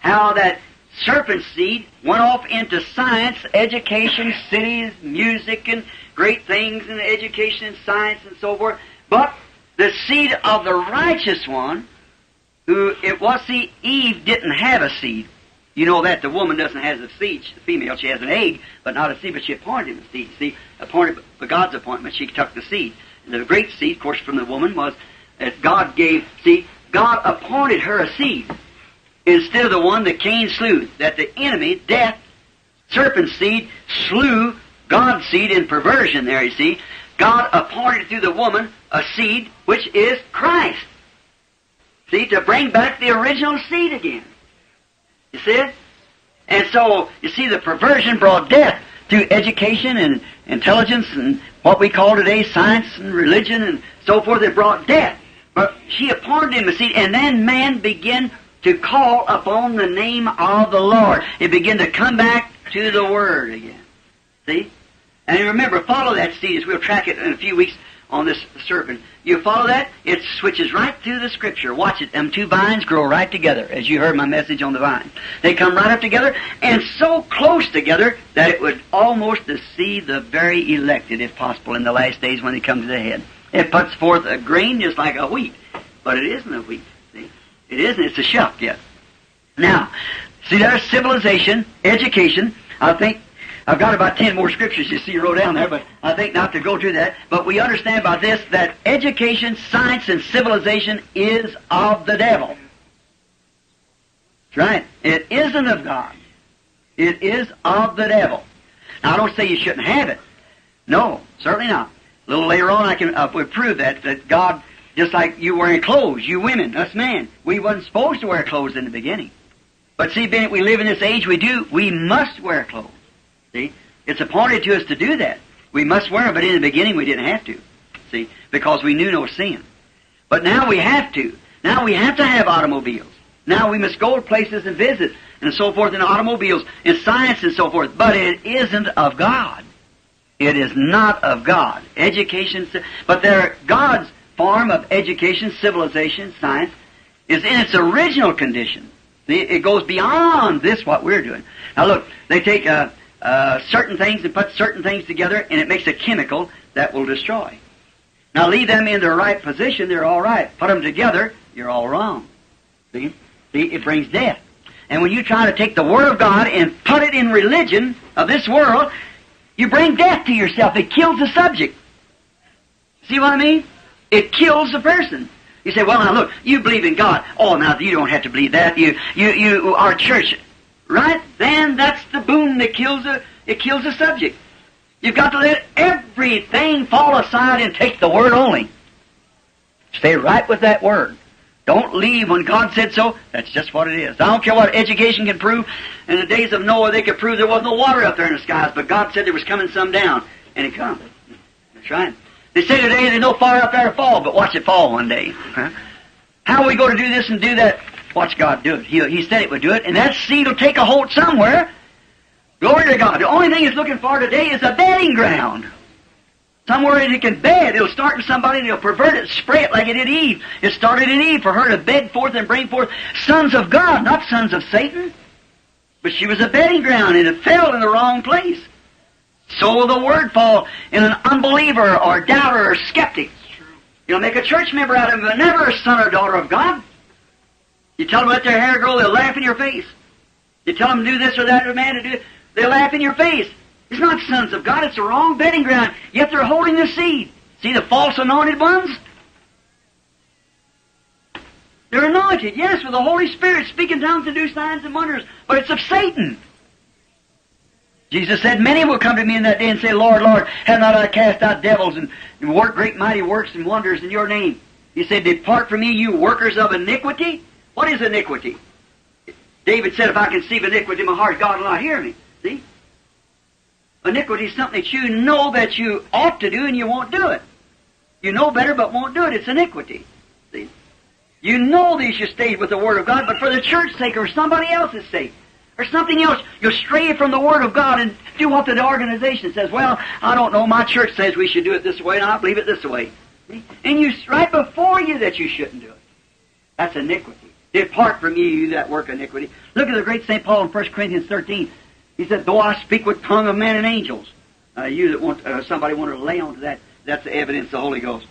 how that serpent seed went off into science, education, cities, music, and great things in education and science and so forth. But the seed of the righteous one, who it was, see, Eve didn't have a seed. You know that the woman doesn't have a seed, the female. She has an egg, but not a seed, but she appointed him a seed. See, appointed for God's appointment, she took the seed. And the great seed, of course, from the woman was that God gave, see, God appointed her a seed instead of the one that Cain slew, that the enemy, death, serpent seed, slew God's seed in perversion there, you see. God appointed through the woman a seed, which is Christ. See, to bring back the original seed again. You see it? And so, you see, the perversion brought death through education and intelligence and what we call today science and religion and so forth. It brought death. But she appointed him a seed, and then man began to call upon the name of the Lord. It began to come back to the Word again. See? And remember, follow that seed, as we'll track it in a few weeks on this serpent. You follow that, it switches right through the Scripture. Watch it. Them two vines grow right together, as you heard my message on the vine. They come right up together, and so close together that it would almost deceive the very elected, if possible, in the last days when it comes to the head. It puts forth a grain just like a wheat, but it isn't a wheat. See? It isn't. It's a shuck yet. Now, see, there's civilization, education. I think I've got about 10 more scriptures you see wrote down there, but I think not to go through that. But we understand by this that education, science, and civilization is of the devil. That's right. It isn't of God. It is of the devil. Now, I don't say you shouldn't have it. No, certainly not. A little later on, I can prove that God, just like you wearing clothes, you women, us men, we wasn't supposed to wear clothes in the beginning. But see, being we live in this age, we must wear clothes. See, it's appointed to us to do that. We must wear them, but in the beginning we didn't have to, see, because we knew no sin. But now we have to. Now we have to have automobiles. Now we must go to places and visit and so forth in automobiles and science and so forth. But it isn't of God. It is not of God. Education, but God's form of education, civilization, science, is in its original condition. See, it goes beyond this, what we're doing. Now look, they take certain things and put certain things together, and it makes a chemical that will destroy. Now leave them in their right position, they're all right. Put them together, you're all wrong. See? It brings death. And when you try to take the Word of God and put it in religion of this world, you bring death to yourself. It kills the subject. See what I mean? It kills the person. You say, well, now look, you believe in God. Oh, now you don't have to believe that. You are church. Right? Then that's the boom that kills the subject. You've got to let everything fall aside and take the Word only. Stay right with that Word. Don't leave when God said so. That's just what it is. I don't care what education can prove. In the days of Noah, they could prove there was no water up there in the skies, but God said there was coming some down, and it come. That's right. They say today there's no fire up there to fall, but watch it fall one day. Huh? How are we going to do this and do that? Watch God do it. He said it would do it, and that seed will take a hold somewhere. Glory to God. The only thing it's looking for today is a bedding ground. Somewhere it can bed. It'll start in somebody and it'll pervert it, spray it like it did Eve. It started in Eve for her to bed forth and bring forth sons of God, not sons of Satan. But she was a bedding ground and it fell in the wrong place. So will the Word fall in an unbeliever or doubter or skeptic. You'll make a church member out of him, but never a son or daughter of God. You tell them to let their hair grow, they'll laugh in your face. You tell them to do this or that, or man to do it, they'll laugh in your face. It's not sons of God, it's the wrong bedding ground. Yet they're holding the seed. See the false anointed ones? They're anointed, yes, with the Holy Spirit, speaking tongues to do signs and wonders, but it's of Satan. Jesus said, many will come to me in that day and say, Lord, Lord, have not I cast out devils and worked great mighty works and wonders in your name? He said, depart from me, you workers of iniquity. What is iniquity? David said, if I conceive iniquity in my heart, God will not hear me. See? Iniquity is something that you know that you ought to do and you won't do it. You know better but won't do it. It's iniquity. See? You know these you stayed with the Word of God, but for the church's sake or somebody else's sake, or something else, you'll stray from the Word of God and do what the organization says. Well, I don't know. My church says we should do it this way, and I believe it this way. And you right before you that you shouldn't do it. That's iniquity. Depart from you that work iniquity. Look at the great St. Paul in 1 Corinthians 13. He said, though I speak with tongue of men and angels. Somebody wanted to lay onto that. That's the evidence of the Holy Ghost.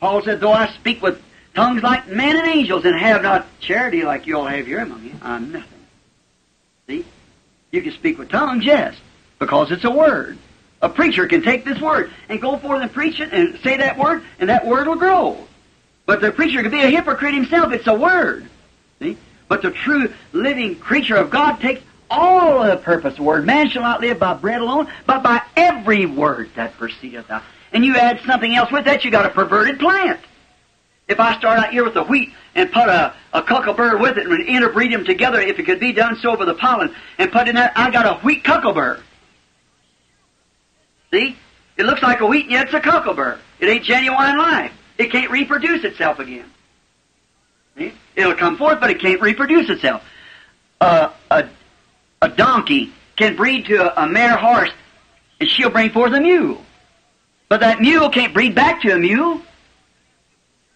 Paul said, though I speak with tongues like men and angels and have not charity like you all have here among you, I'm nothing. See? You can speak with tongues, yes, because it's a word. A preacher can take this word and go forth and preach it and say that word, and that word will grow. But the preacher could be a hypocrite himself. It's a word. See? But the true living creature of God takes all of the purpose of the word. Man shall not live by bread alone, but by every word that proceedeth out. And you add something else with that, you got a perverted plant. If I start out here with the wheat and put a cucklebur with it and interbreed them together, if it could be done so with the pollen, and put in that, I got a wheat cucklebur. See? It looks like a wheat, and yet it's a cucklebur. It ain't genuine life. It can't reproduce itself again. See? It'll come forth, but it can't reproduce itself. A donkey can breed to a mare horse, and she'll bring forth a mule. But that mule can't breed back to a mule.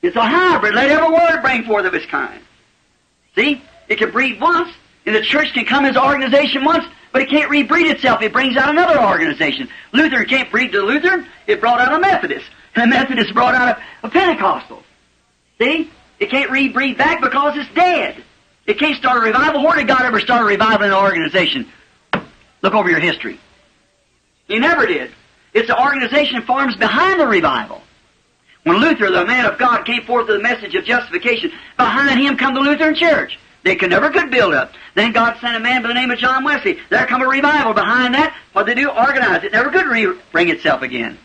It's a hybrid. Let every word bring forth of its kind. See? It can breed once, and the church can come as an organization once, but it can't rebreed itself. It brings out another organization. Luther can't breed to Luther. It brought out a Methodist. And the Methodist brought out a Pentecostal. See? It can't rebreed back because it's dead. It can't start a revival. Where did God ever start a revival in an organization? Look over your history. He never did. It's the organization that forms behind the revival. When Luther, the man of God, came forth with the message of justification, behind him come the Lutheran Church. They never could build up. Then God sent a man by the name of John Wesley. There come a revival. Behind that, what they do, organize it. Never could bring itself again.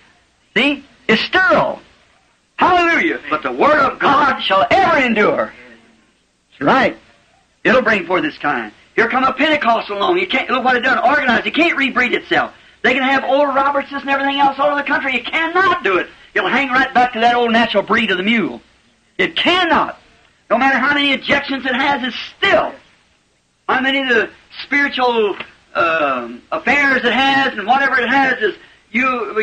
See? It's sterile. Hallelujah. But the Word of God shall ever endure. That's right. It'll bring forth its kind. Here come a Pentecostal along. You can't look what it done. Organized. It can't rebreed itself. They can have old Robertsons and everything else all over the country. You cannot do it. It'll hang right back to that old natural breed of the mule. It cannot. No matter how many ejections it has, it's still. How many of the spiritual affairs it has and whatever it has is, you're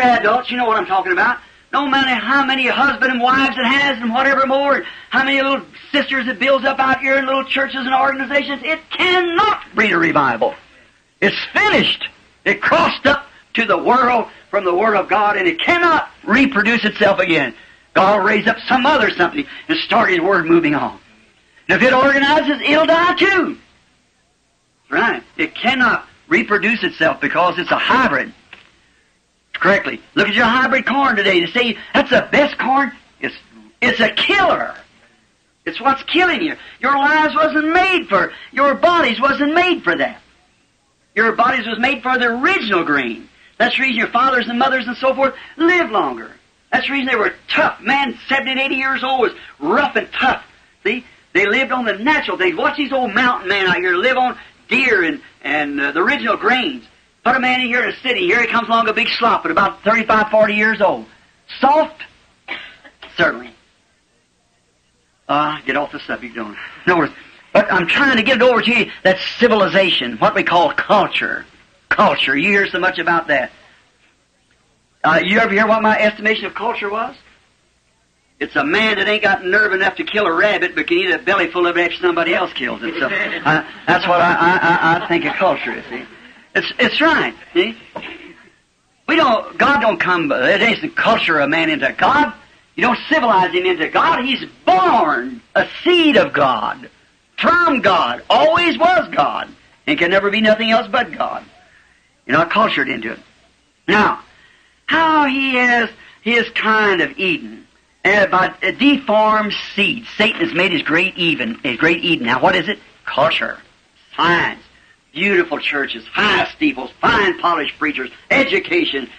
adults, you know what I'm talking about. No matter how many husband and wives it has and whatever more, how many little sisters it builds up out here in little churches and organizations, it cannot breed a revival. It's finished. It crossed up to the world from the Word of God, and it cannot reproduce itself again. God will raise up some other something and start His Word moving on. And if it organizes, it'll die too. Right. It cannot reproduce itself because it's a hybrid. Correctly. Look at your hybrid corn today. They say, that's the best corn. It's a killer. It's what's killing you. Your lives wasn't made for, your bodies wasn't made for that. Your bodies was made for the original grain. That's the reason your fathers and mothers and so forth lived longer. That's the reason they were tough. Man, 70 and 80 years old was rough and tough. See? They lived on the natural things. Watch these old mountain men out here live on deer and the original grains. Put a man in here in a city. Here he comes along a big slop at about 35, 40 years old. Soft? Certainly. Get off the subject, don't I? In other words, but I'm trying to get it over to you. That's civilization, what we call culture. Culture. You hear so much about that. You ever hear what my estimation of culture was? It's a man that ain't got nerve enough to kill a rabbit, but can eat a belly full of it after somebody else kills it. So that's what I think of culture is. See, it's right. See, we don't. God don't come. It ain't culture a man into God. You don't civilize him into God. He's born a seed of God, from God, always was God, and can never be nothing else but God. You're not cultured into it. Now, how he has his kind of Eden. By a deformed seed, Satan has made his great Eden. Now, what is it? Culture, science, beautiful churches, high steeples, fine polished preachers, education,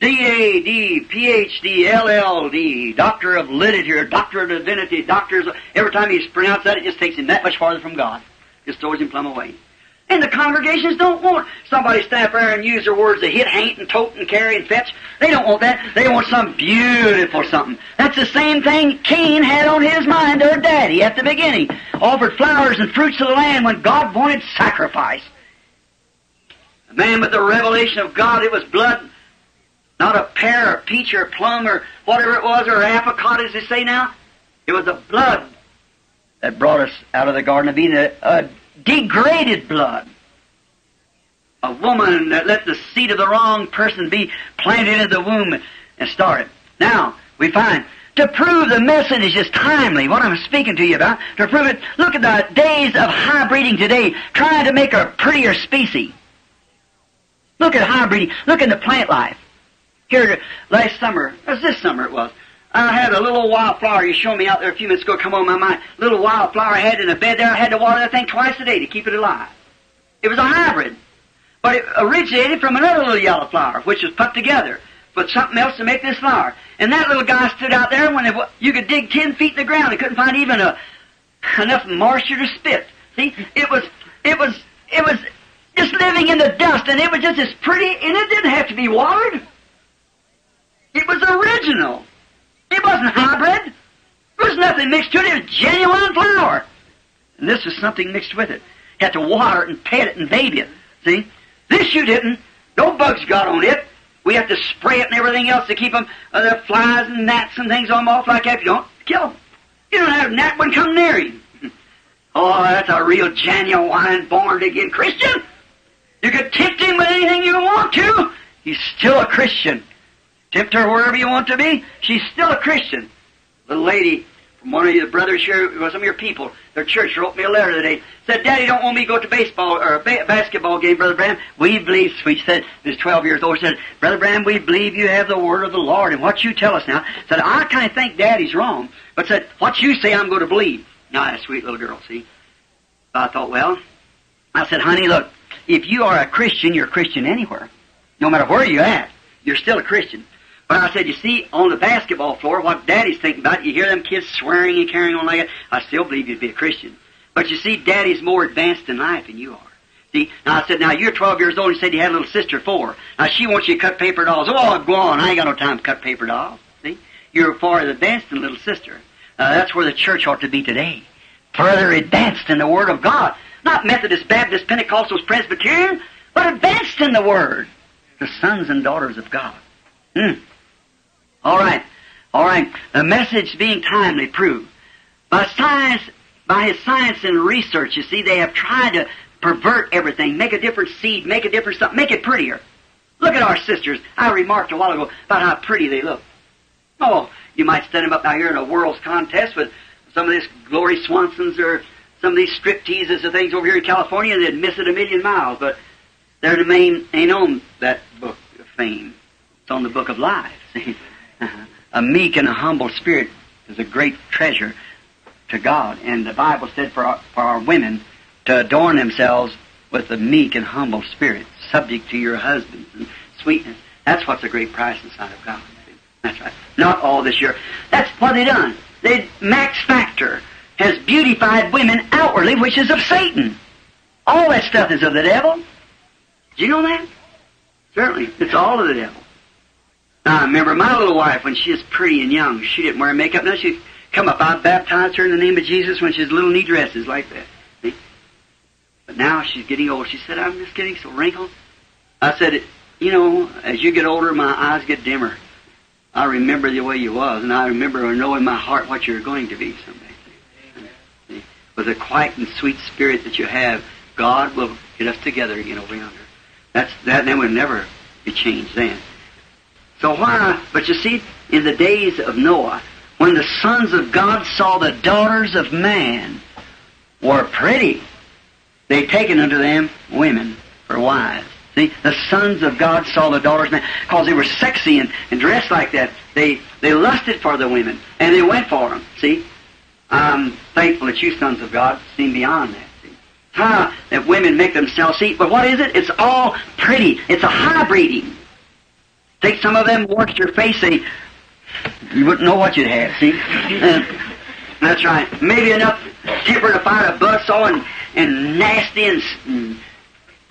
D.A.D., Ph.D., L.L.D., Doctor of Literature, Doctor of Divinity, Doctors. Every time he's pronounced that, it just takes him that much farther from God. Just throws him plumb away. And the congregations don't want somebody stand up there and use their words to hit, haint, and tote, and carry, and fetch. They don't want that. They want some beautiful something. That's the same thing Cain had on his mind, or Daddy, at the beginning. Offered flowers and fruits of the land when God wanted sacrifice. The man with the revelation of God, it was blood, not a pear, or peach, or plum, or whatever it was, or apricot, as they say now. It was the blood that brought us out of the Garden of Eden, degraded blood. A woman that let the seed of the wrong person be planted in the womb and started. Now, we find, to prove the message is timely, what I'm speaking to you about, to prove it, look at the days of high breeding today, trying to make a prettier species. Look at high breeding. Look in the plant life. Here, last summer, or this summer it was, I had a little wildflower you showed me out there a few minutes ago, come on my mind. Little wildflower I had in a bed there. I had to water that thing twice a day to keep it alive. It was a hybrid. But it originated from another little yellow flower, which was put together with something else to make this flower. And that little guy stood out there when you could dig 10 feet in the ground and couldn't find even enough moisture to spit. See? It was just living in the dust, and it was just as pretty, and it didn't have to be watered. It was original. It wasn't hybrid. There was nothing mixed to it. It was genuine flower. And this was something mixed with it. You had to water it and pet it and baby it. See? This you didn't. No bugs got on it. We have to spray it and everything else to keep them, the flies and gnats and things on them off like that. If you don't, kill them. You don't have a gnat one come near you. Oh, that's a real genuine born-again Christian. You could tempt him with anything you want to. He's still a Christian. Tempt her wherever you want to be. She's still a Christian. The lady from one of your brothers here, some of your people, their church wrote me a letter today. Said, Daddy don't want me to go to baseball or basketball game, Brother Bram. We believe, we said, this 12 years old, said, Brother Bram, we believe you have the word of the Lord and what you tell us now. Said, I kind of think Daddy's wrong, but said, what you say I'm going to believe. Now, sweet little girl, see. I thought, well, I said, honey, look, if you are a Christian, you're a Christian anywhere. No matter where you're at, you're still a Christian. But I said, you see, on the basketball floor, what Daddy's thinking about, you hear them kids swearing and carrying on like that, I still believe you'd be a Christian. But you see, Daddy's more advanced in life than you are. See, now I said, now you're 12 years old and you said you had a little sister, 4. Now she wants you to cut paper dolls. Oh, go on, I ain't got no time to cut paper dolls. See, you're far advanced than little sister. That's where the church ought to be today. Further advanced in the Word of God. Not Methodist, Baptist, Pentecostals, Presbyterian, but advanced in the Word. The sons and daughters of God. Hmm. All right. The message being timely proved. By science, by his science and research, you see, they have tried to pervert everything, make a different seed, make a different something, make it prettier. Look at our sisters. I remarked a while ago about how pretty they look. Oh, you might stand them up out here in a world's contest with some of these Glory Swansons or Some of these stripteases and things over here in California, they'd miss it a million miles, but their name ain't on that book of fame. It's on the book of life. See? A meek and a humble spirit is a great treasure to God. And the Bible said for our women to adorn themselves with a meek and humble spirit, subject to your husbands and sweetness. That's what's a great price inside of God. That's right. Not all this year. That's what they done. They, Max Factor has beautified women outwardly, which is of Satan. All that stuff is of the devil. Do you know that? Certainly. It's all of the devil. Now, I remember my little wife, when she was pretty and young, she didn't wear makeup. No, she'd come up. I baptized her in the name of Jesus when she was little knee dresses like that. See? But now she's getting old. She said, I'm just getting so wrinkled. I said, you know, as you get older, my eyes get dimmer. I remember the way you was, and I remember knowing in my heart what you were going to be someday. With a quiet and sweet spirit that you have, God will get us together again over yonder. That will never be changed then. So why? But you see, in the days of Noah, when the sons of God saw the daughters of man were pretty, they taken unto them women for wives. See, the sons of God saw the daughters of man, because they were sexy and dressed like that. They lusted for the women, and they went for them. See, I'm thankful that you sons of God seen beyond that. See? How that women make themselves see. But what is it? It's all pretty. It's a high breeding. Take some of them, wash your face, they, you wouldn't know what you'd have. See, that's right. Maybe enough temper to find a buzzsaw and nasty and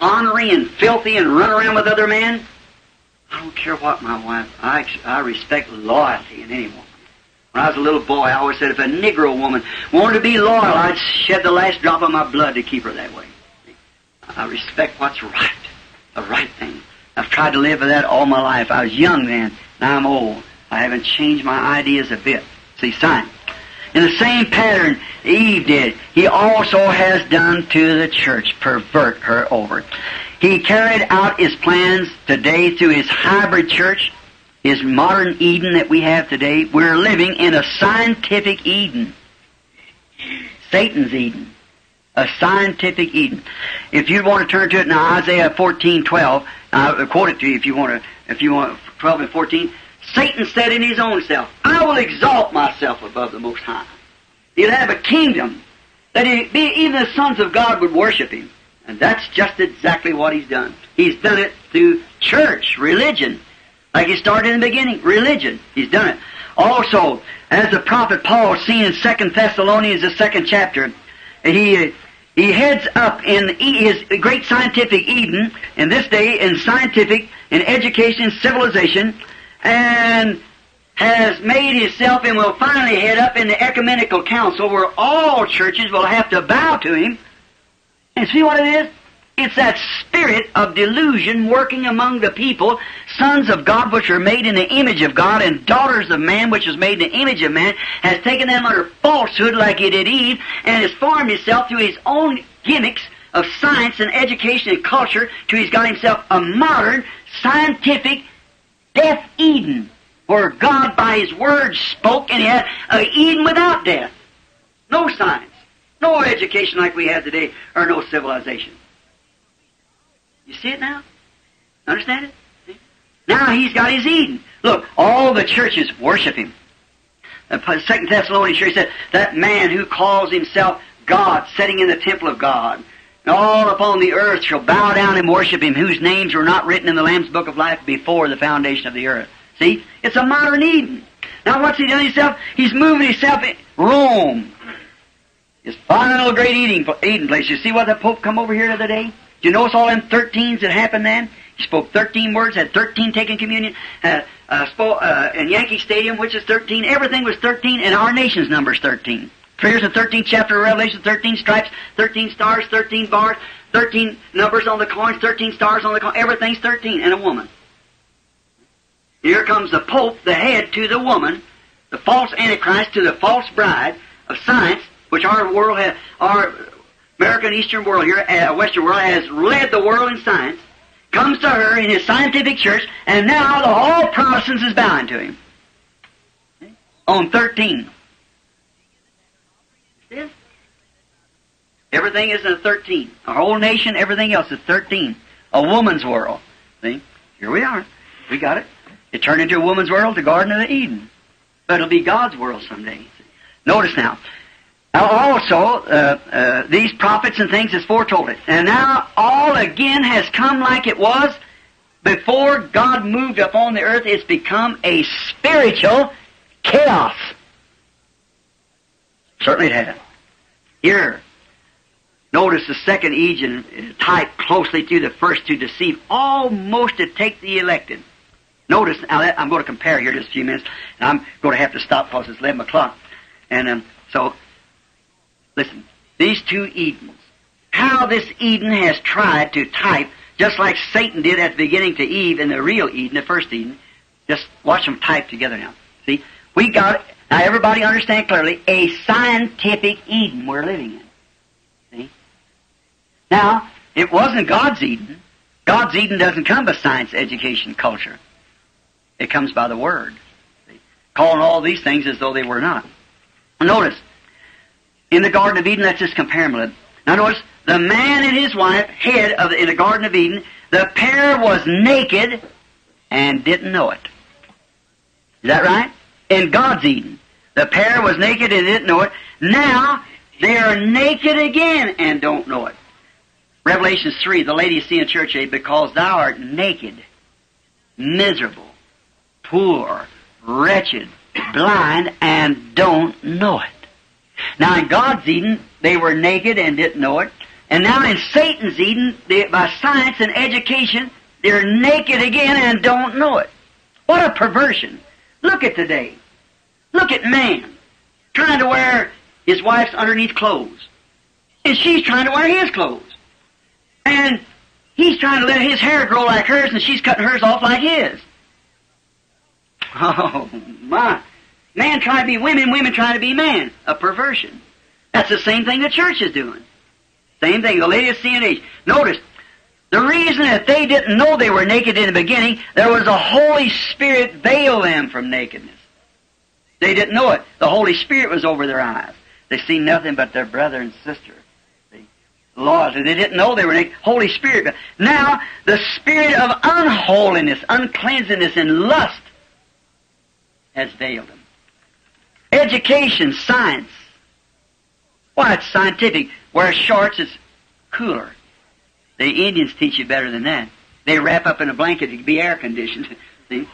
ornery and filthy and run around with other men. I don't care what my wife. I respect loyalty in any woman. When I was a little boy, I always said if a Negro woman wanted to be loyal, I'd shed the last drop of my blood to keep her that way. I respect what's right, the right thing. I've tried to live with that all my life. I was young then. Now I'm old. I haven't changed my ideas a bit. See, sign. In the same pattern Eve did, he also has done to the church, pervert her over. He carried out his plans today through his hybrid church, his modern Eden that we have today. We're living in a scientific Eden, Satan's Eden, a scientific Eden. If you want to turn to it now, Isaiah 14:12, I'll quote it to you if you want 12 and 14. Satan said in his own self, I will exalt myself above the Most High. He'll have a kingdom that even the sons of God would worship him. And that's just exactly what he's done. He's done it through church, religion. Like he started in the beginning, religion. He's done it. Also, as the prophet Paul seen in 2 Thessalonians, the 2nd chapter, he heads up in his great scientific Eden, in this day, in scientific, in education, civilization, and has made himself and will finally head up in the ecumenical council where all churches will have to bow to him. And see what it is? It's that spirit of delusion working among the people, sons of God which are made in the image of God, and daughters of man which is made in the image of man, has taken them under falsehood like he did Eve, and has formed himself through his own gimmicks of science and education and culture till he's got himself a modern, scientific, death Eden, where God by His Word spoke, and He had an Eden without death. No science, no education like we have today, or no civilization. You see it now? Understand it? See? Now He's got His Eden. Look, all the churches worship Him. The 2 Thessalonians church said, that man who calls himself God, sitting in the temple of God, and all upon the earth shall bow down and worship him, whose names were not written in the Lamb's Book of Life before the foundation of the earth. See? It's a modern Eden. Now what's he done himself? He's moving himself in Rome. His final great Eden place. You see what the Pope come over here the other day? Did you notice all them 13s that happened then? He spoke 13 words, had 13 taken communion, in Yankee Stadium, which is 13. Everything was 13, and our nation's number's 13. Here's the 13th chapter of Revelation, 13 stripes, 13 stars, 13 bars, 13 numbers on the coins, 13 stars on the coin. Everything's 13, and a woman. Here comes the Pope, the head to the woman, the false Antichrist to the false bride of science, which our world has, our American Eastern world here, Western world has led the world in science, comes to her in his scientific church, and now the whole Protestants is bowing to him. On 13. Everything is in 13. Our whole nation, everything else is 13. A woman's world. See? Here we are. We got it. It turned into a woman's world, the Garden of Eden. But it'll be God's world someday. Notice now. Also, these prophets and things is foretold it. And now all again has come like it was before God moved upon the earth. It's become a spiritual chaos. Certainly it has. Here, notice the second Eden is tied closely to the first to deceive, almost to take the elected. Notice, now I'm going to compare here just a few minutes, and I'm going to have to stop because it's 11 o'clock. And so, listen, these two Edens, how this Eden has tried to type, just like Satan did at the beginning to Eve in the real Eden, the first Eden, just watch them type together now. See, we got, now everybody understand clearly, a scientific Eden we're living in. See? Now, it wasn't God's Eden. God's Eden doesn't come by science, education, culture. It comes by the Word. See? Calling all these things as though they were not. Notice, in the Garden of Eden, let's just compare them a little. Now notice, the man and his wife hid in the Garden of Eden. The pair was naked and didn't know it. Is that right? In God's Eden, the pair was naked and didn't know it. Now, they are naked again and don't know it. Revelation 3, the lady you see in church age, because thou art naked, miserable, poor, wretched, blind, and don't know it. Now, in God's Eden, they were naked and didn't know it. And now in Satan's Eden, by science and education, they're naked again and don't know it. What a perversion. Look at today. Look at man trying to wear his wife's underneath clothes. And she's trying to wear his clothes. And he's trying to let his hair grow like hers, and she's cutting hers off like his. Oh, my. Man trying to be women, women trying to be man. A perversion. That's the same thing the church is doing. Same thing, the latest CNH. Notice, the reason that they didn't know they were naked in the beginning, there was the Holy Spirit veiled them from nakedness. They didn't know it. The Holy Spirit was over their eyes. They seen nothing but their brother and sister. Loyalty. They didn't know they were naked. Holy Spirit. Now, the spirit of unholiness, uncleansedness, and lust has veiled them. Education, science. Why, it's scientific. Wear shorts, it's cooler. The Indians teach you better than that. They wrap up in a blanket to be air-conditioned, see,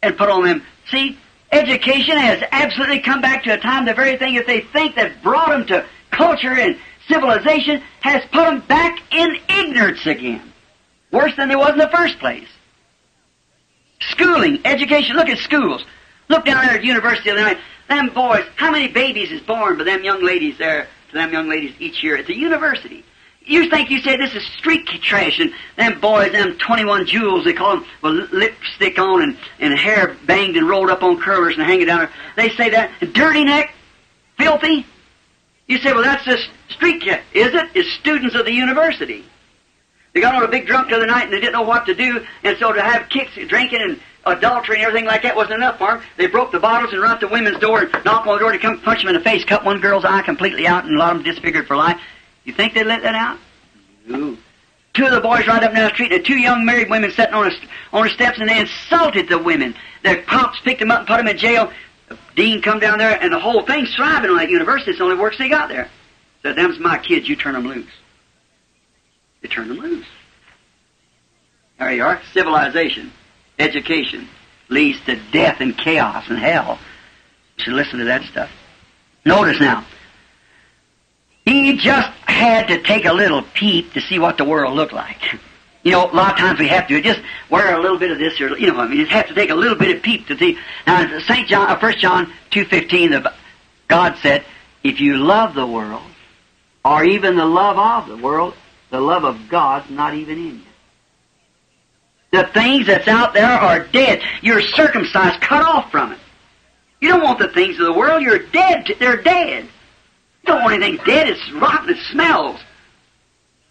and put on them. See, education has absolutely come back to a time, the very thing that they think that brought them to culture and civilization has put them back in ignorance again. Worse than they was in the first place. Schooling, education, look at schools. Look down there at University of Illinois. Them boys, how many babies is born by them young ladies there, to them young ladies each year at the university? You think you say this is street trash, and them boys, them 21 jewels, they call them, with lipstick on and hair banged and rolled up on curlers and hanging down there. They say that, dirty neck, filthy. You say, well, that's just street cat. Is it? It's students of the university. They got on a big drunk the other night and they didn't know what to do, and so to have kicks, drinking, and adultery and everything like that wasn't enough for them. They broke the bottles and run up to women's door and knocked on the door to come punch them in the face, cut one girl's eye completely out and a lot of them disfigured for life. You think they let that out? No. Two of the boys right up and down the street, and two young married women sitting on the steps, and they insulted the women. Their cops picked them up and put them in jail. The dean come down there, and the whole thing's thriving on that university. It's the only works they got there. Said, them's my kids, you turn them loose. They turn them loose. There you are. Civilization. Education leads to death and chaos and hell. You should listen to that stuff. Notice now, Eve just had to take a little peep to see what the world looked like. You know, a lot of times we have to just wear a little bit of this or, you know, I mean, you have to take a little bit of peep to see. Now, St. John, 1 John 2:15, God said, if you love the world, or even the love of the world, the love of God's not even in you. The things that's out there are dead. You're circumcised, cut off from it. You don't want the things of the world. You're dead. They're dead. You don't want anything dead. It's rotten. It smells.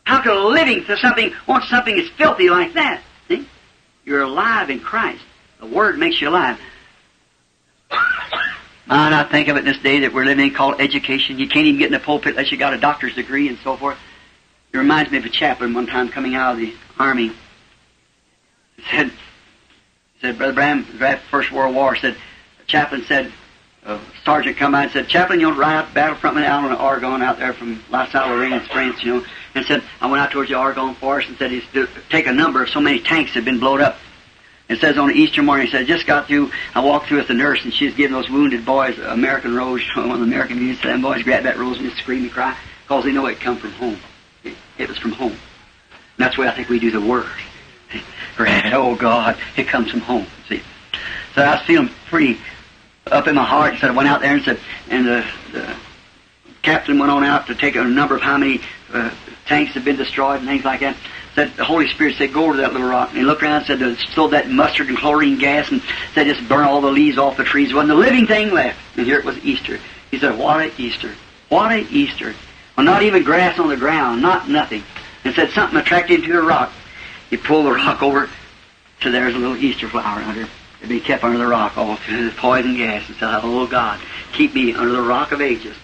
How can a living for something want something that's filthy like that? See? You're alive in Christ. The Word makes you alive. And I think of it this day that we're living in called education. You can't even get in the pulpit unless you got a doctor's degree and so forth. It reminds me of a chaplain one time coming out of the army. He said, Brother Bram, the First World War, said, the chaplain said, sergeant come out and said, Chaplain, you know, right out battlefront out on the Argonne out there from La Salle, France, you know. And said, I went out towards the Argonne Forest and said, he's take a number of so many tanks that had been blown up. It says on Easter morning, he said, just got through, I walked through with the nurse, and she's giving those wounded boys American Rose, one of the American youths, them boys grab that rose and just scream and cry, because they know it come from home. It was from home. And that's why I think we do the work. Oh, God, it comes from home, see. So I was feeling pretty up in my heart, so I went out there and said, and the captain went on out to take a number of how many tanks had been destroyed and things like that. That the Holy Spirit said, go over to that little rock. And he looked around and said, throw that mustard and chlorine gas, and said, just burn all the leaves off the trees. There wasn't a living thing left. And here it was Easter. He said, what a Easter. What a Easter. Well, not even grass on the ground, not nothing. And said, something attracted him to a rock. He pulled the rock over, so there's a little Easter flower under. It'd be kept under the rock, all through this poison gas. And said, oh, God, keep me under the rock of ages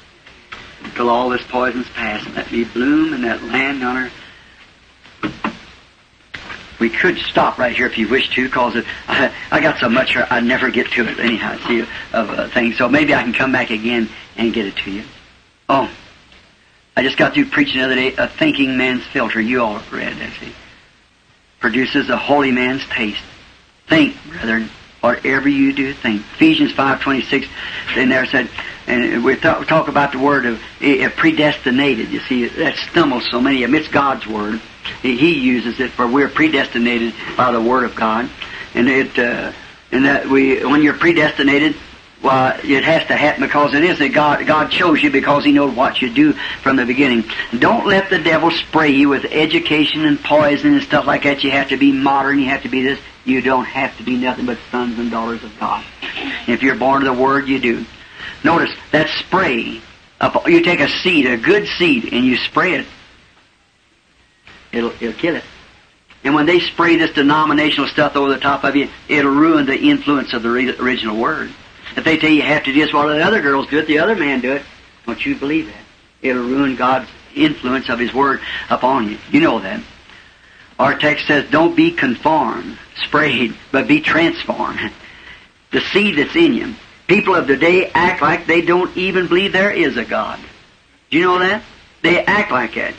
until all this poison's passed. And let me bloom in that land on earth. We could stop right here if you wish to, because I got so much I never get to it anyhow, see, of things. So maybe I can come back again and get it to you. Oh, I just got through preaching the other day, A Thinking Man's Filter. You all read that, see. Produces a holy man's taste. Think, brethren, whatever you do, think. Ephesians 5:26 in there said, and we talk about the word of predestinated. You see, that stumbles so many of them. It's God's word. He uses it for we're predestinated by the Word of God, and when you're predestinated, well, it has to happen because it is that God chose you because He knows what you do from the beginning. Don't let the devil spray you with education and poison and stuff like that. You have to be modern. You have to be this. You don't have to be nothing but sons and daughters of God. If you're born of the Word, you do. Notice that spray. You take a seed, a good seed, and you spray it. It'll kill it. And when they spray this denominational stuff over the top of you, it'll ruin the influence of the original word. If they tell you have to do this, well, the other girls do it, the other man do it, don't you believe that? It'll ruin God's influence of His word upon you. You know that. Our text says, don't be conformed, sprayed, but be transformed. The seed that's in you. People of today act like they don't even believe there is a God. Do you know that? They act like that.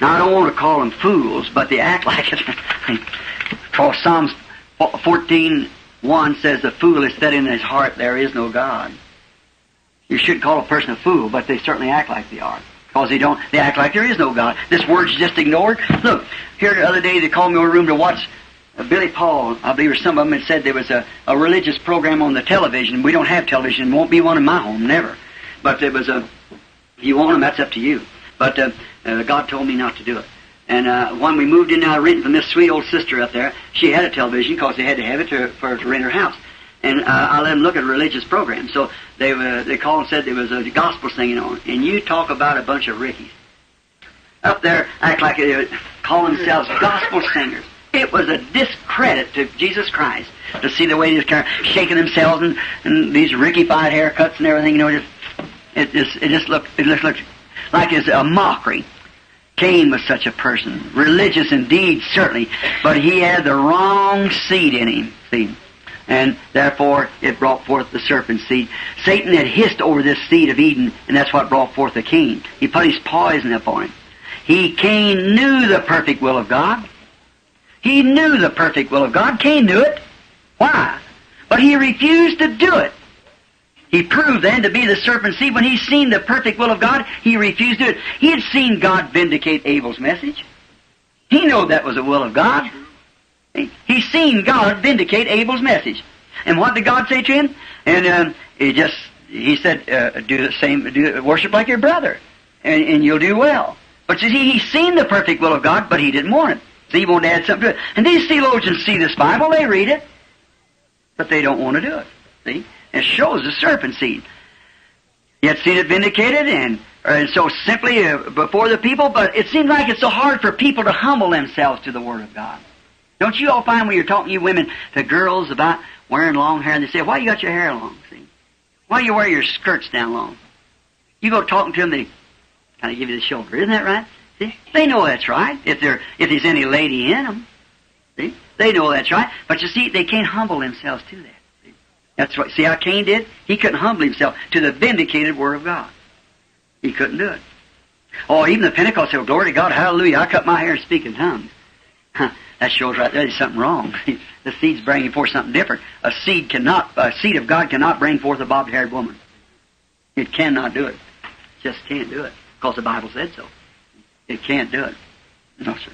Now, I don't want to call them fools, but they act like it. Because Psalms 14:1 says, the fool is said in his heart, there is no God. You shouldn't call a person a fool, but they certainly act like they are. Because they act like there is no God. This word's just ignored. Look, here the other day they called me over a room to watch Billy, Paul, I believe, or some of them, and said there was a religious program on the television. We don't have television. Won't be one in my home, never. But there was if you want them, that's up to you. But God told me not to do it. And when we moved in, I rented from this sweet old sister up there. She had a television because they had to have it for her to rent her house. And I let them look at a religious program. So they called and said there was a gospel singing on. And you talk about a bunch of rickies. Up there, act like they would call themselves gospel singers. It was a discredit to Jesus Christ to see the way they was kind of shaking themselves and these rickified haircuts and everything. You know, it just looked like it's a mockery. Cain was such a person. Religious indeed, certainly. But he had the wrong seed in him. See? And therefore, it brought forth the serpent seed. Satan had hissed over this seed of Eden, and that's what brought forth the Cain. He put his poison upon him. Cain knew the perfect will of God. He knew the perfect will of God. Cain knew it. Why? But he refused to do it. He proved then to be the serpent seed. When he seen the perfect will of God, he refused it. He had seen God vindicate Abel's message. He knew that was the will of God. He seen God vindicate Abel's message. And what did God say to him? And he said, do the same, worship like your brother, and you'll do well. But you see, he seen the perfect will of God, but he didn't want it. So he wanted to add something to it. And these theologians see this Bible, they read it, but they don't want to do it. See? It shows the serpent seed. Yet seen it vindicated and so simply before the people, but it seems like it's so hard for people to humble themselves to the Word of God. Don't you all find when you're talking to you women, to girls about wearing long hair, and they say, why you got your hair long? See? Why do you wear your skirts down long? You go talking to them, they kind of give you the shoulder. Isn't that right? See? They know that's right, if there's any lady in them. See? They know that's right. But you see, they can't humble themselves to that. See? That's what, see how Cain did? He couldn't humble himself to the vindicated Word of God. He couldn't do it. Oh, even the Pentecostal, glory to God, hallelujah, I cut my hair and speak in tongues. Huh, that shows right there there's something wrong. The seed's bringing forth something different. A seed of God cannot bring forth a bobbed-haired woman. It cannot do it. Just can't do it, because the Bible said so. It can't do it. No, sir.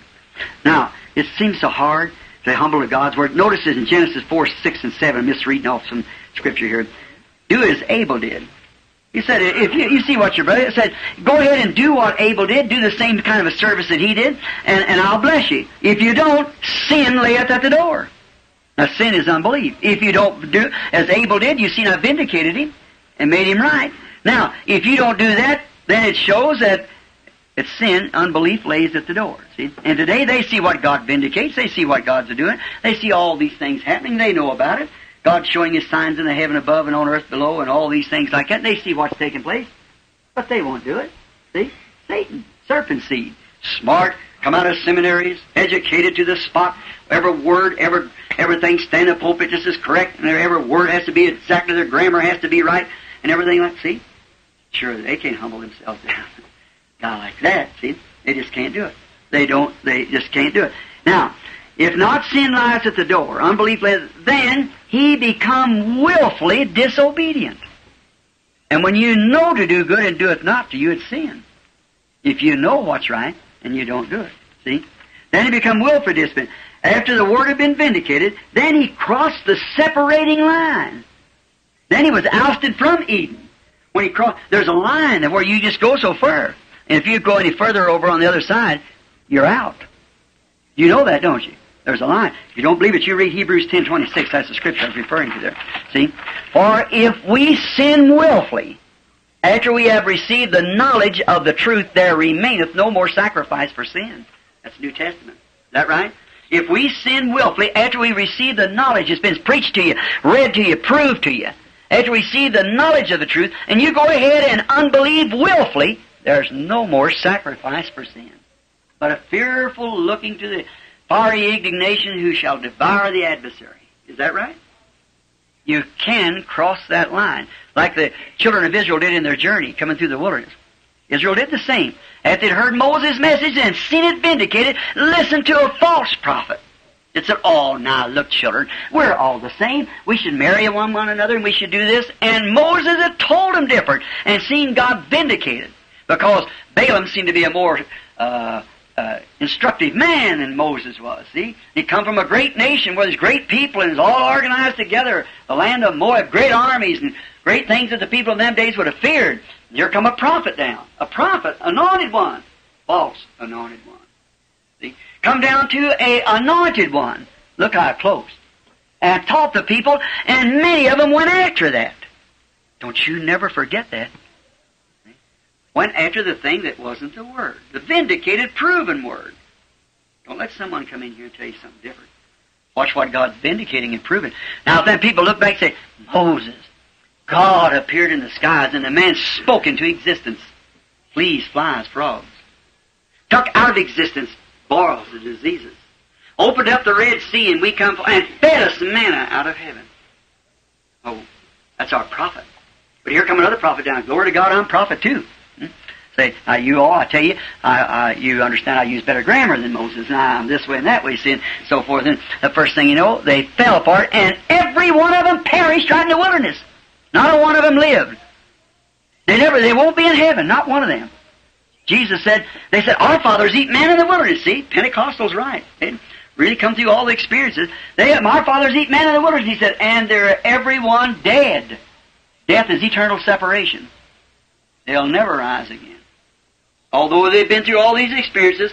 Now, it seems so hard to humble to God's Word. Notice this in Genesis 4, 6, and 7. I'm misreading off some Scripture here. Do as Abel did. He said, if you see what your brother said, go ahead and do what Abel did, do the same kind of a service that he did, and I'll bless you. If you don't, sin layeth at the door. Now, sin is unbelief. If you don't do as Abel did, you see, I vindicated him and made him right. Now, if you don't do that, then it shows that it's sin, unbelief lays at the door. See? And today they see what God vindicates. They see what God's doing. They see all these things happening. They know about it. God's showing His signs in the heaven above and on earth below and all these things like that. And they see what's taking place. But they won't do it. See? Satan, serpent seed. Smart, come out of seminaries, educated to the spot. Every word, everything, stand up pulpit just is correct. And every word has to be exactly, their grammar has to be right. And everything like that. See? Sure, they can't humble themselves down. Guy like that, see? They just can't do it. They just can't do it. Now, if not sin lies at the door, unbelief lies, then he become willfully disobedient. And when you know to do good and do it not to you, it's sin. If you know what's right and you don't do it, see? Then he become willfully disobedient. After the word had been vindicated, then he crossed the separating line. Then he was ousted from Eden. When he crossed, there's a line where you just go so far. And if you go any further over on the other side, you're out. You know that, don't you? There's a line. If you don't believe it, you read Hebrews 10:26. That's the scripture I was referring to there. See? For if we sin willfully, after we have received the knowledge of the truth, there remaineth no more sacrifice for sin. That's the New Testament. Is that right? If we sin willfully, after we receive the knowledge, it's been preached to you, read to you, proved to you, after we receive the knowledge of the truth, and you go ahead and unbelieve willfully, there's no more sacrifice for sin, but a fearful looking to the fiery indignation who shall devour the adversary. Is that right? You can cross that line, like the children of Israel did in their journey coming through the wilderness. Israel did the same. After they'd heard Moses' message and seen it vindicated, listened to a false prophet. It said, oh, now look, children, we're all the same. We should marry one another, and we should do this. And Moses had told them different, and seen God vindicated. Because Balaam seemed to be a more instructive man than Moses was, see? He'd come from a great nation where there's great people and it's all organized together. The land of Moab, great armies and great things that the people in them days would have feared. And here come a prophet down. A prophet, anointed one. False anointed one. See? Come down to a anointed one. Look how close. And taught the people, and many of them went after that. Don't you never forget that. Went after the thing that wasn't the Word. The vindicated, proven Word. Don't let someone come in here and tell you something different. Watch what God's vindicating and proving. Now then people look back and say, Moses, God appeared in the skies and the man spoke into existence. Fleas, flies, frogs. Took out of existence boils and diseases. Opened up the Red Sea and we come and fed us manna out of heaven. Oh, that's our prophet. But here come another prophet down. Glory to God, I'm prophet too. Say, you all, I tell you, you understand I use better grammar than Moses, and I'm this way and that way, see, and so forth. And the first thing you know, they fell apart, and every one of them perished right in the wilderness. Not a one of them lived. They won't be in heaven, not one of them. Jesus said, they said, our fathers eat man in the wilderness. See, Pentecostal's right. They really come through all the experiences. Our fathers eat man in the wilderness. He said, and they're everyone dead. Death is eternal separation. They'll never rise again. Although they've been through all these experiences,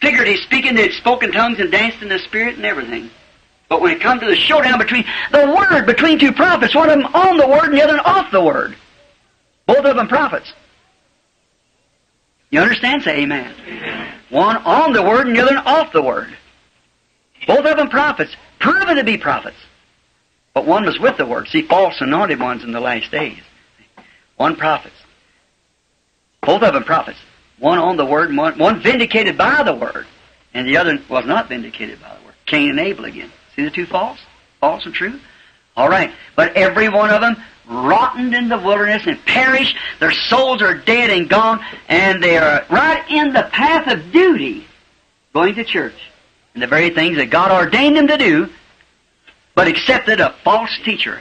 figuratively speaking, they'd spoken tongues and danced in the Spirit and everything. But when it comes to the showdown between the Word, between two prophets, one of them on the Word and the other one off the Word. Both of them prophets. You understand? Say amen. Amen. One on the Word and the other one off the Word. Both of them prophets. Proven to be prophets. But one was with the word. See, false anointed ones in the last days. One prophets. Both of them prophets. One on the word, one vindicated by the word. And the other was not vindicated by the word. Cain and Abel again. See the two false? False and true? All right. But every one of them rottened in the wilderness and perished. Their souls are dead and gone. And they are right in the path of duty, going to church. And the very things that God ordained them to do, but accepted a false teacher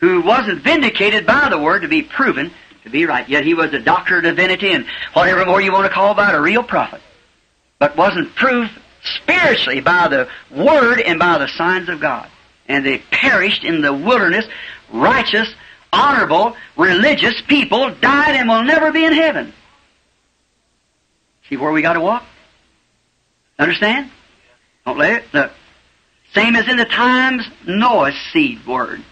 who wasn't vindicated by the word to be proven to be right. Yet he was a doctor of divinity and whatever more you want to call about a real prophet, but wasn't proved spiritually by the word and by the signs of God. And they perished in the wilderness. Righteous, honorable, religious people died and will never be in heaven. See where we got to walk? Understand? Don't let it. Look. Same as in the times, Noah's seed word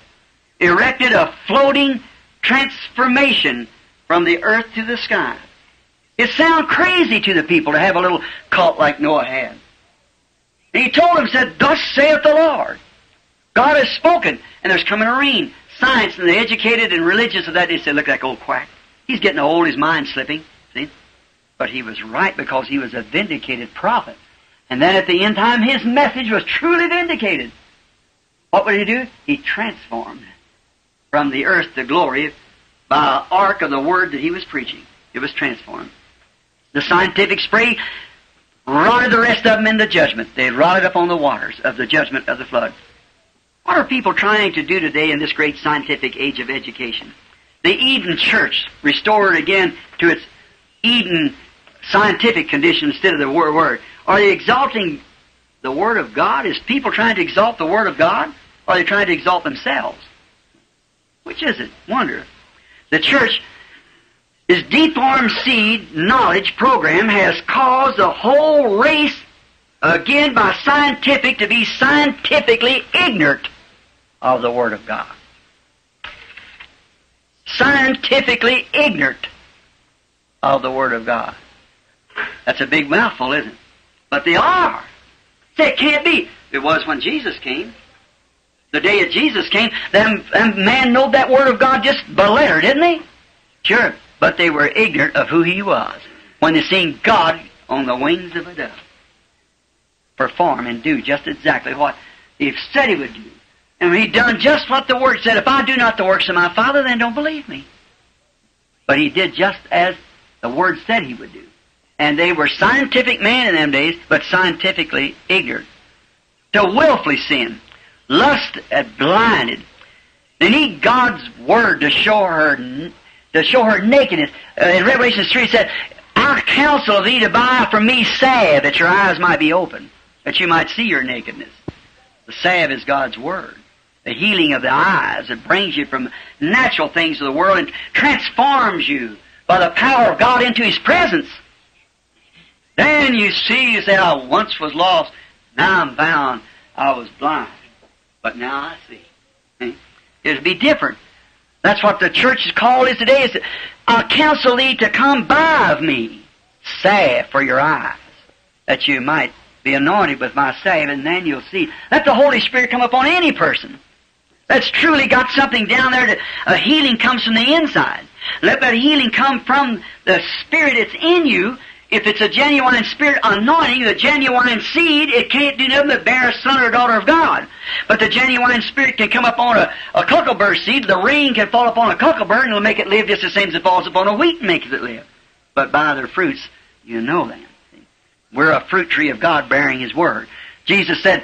erected a floating transformation from the earth to the sky. It sounds crazy to the people to have a little cult like Noah had. And he told them, said, "Thus saith the Lord." God has spoken, and there's coming a rain. Science and the educated and religious of that day said, "Look at that old quack. He's getting old, his mind's slipping." See? But he was right because he was a vindicated prophet. And then at the end time, his message was truly vindicated. What would he do? He transformed from the earth to glory by an ark of the word that he was preaching. It was transformed. The scientific spree rotted the rest of them into judgment. They rotted up on the waters of the judgment of the flood. What are people trying to do today in this great scientific age of education? The Eden church restored again to its Eden scientific condition instead of the word. Are they exalting the Word of God? Is people trying to exalt the Word of God? Or are they trying to exalt themselves? Which is it? Wonder. The church, this deformed seed knowledge program has caused the whole race, again by scientific, to be scientifically ignorant of the Word of God. Scientifically ignorant of the Word of God. That's a big mouthful, isn't it? But they are. Say, it can't be. It was when Jesus came. The day that Jesus came, that man knowed that Word of God just by letter, didn't he? Sure. But they were ignorant of who he was when they seen God on the wings of a dove perform and do just exactly what he said he would do. And he done just what the Word said. If I do not the works of my Father, then don't believe me. But he did just as the Word said he would do. And they were scientific men in them days, but scientifically ignorant. To willfully sin, lust had blinded. They need God's word to show her nakedness. In Revelation 3 it said, "I counsel thee to buy from me salve, that your eyes might be open, that you might see your nakedness." The salve is God's word, the healing of the eyes that brings you from natural things of the world and transforms you by the power of God into His presence. Then you see, you say, "I once was lost, now I'm bound, I was blind, but now I see." It would be different. That's what the church's call is today. Is "I counsel thee to come buy of me salve for your eyes, that you might be anointed with my salve, and then you'll see." Let the Holy Spirit come upon any person that's truly got something down there. That a healing comes from the inside. Let that healing come from the Spirit that's in you. If it's a genuine spirit anointing, the genuine seed, it can't do nothing but bear a son or daughter of God. But the genuine spirit can come upon a cucklebur seed. The rain can fall upon a cucklebur and it'll make it live just the same as it falls upon a wheat and makes it live. But by their fruits, you know them. We're a fruit tree of God bearing His Word. Jesus said,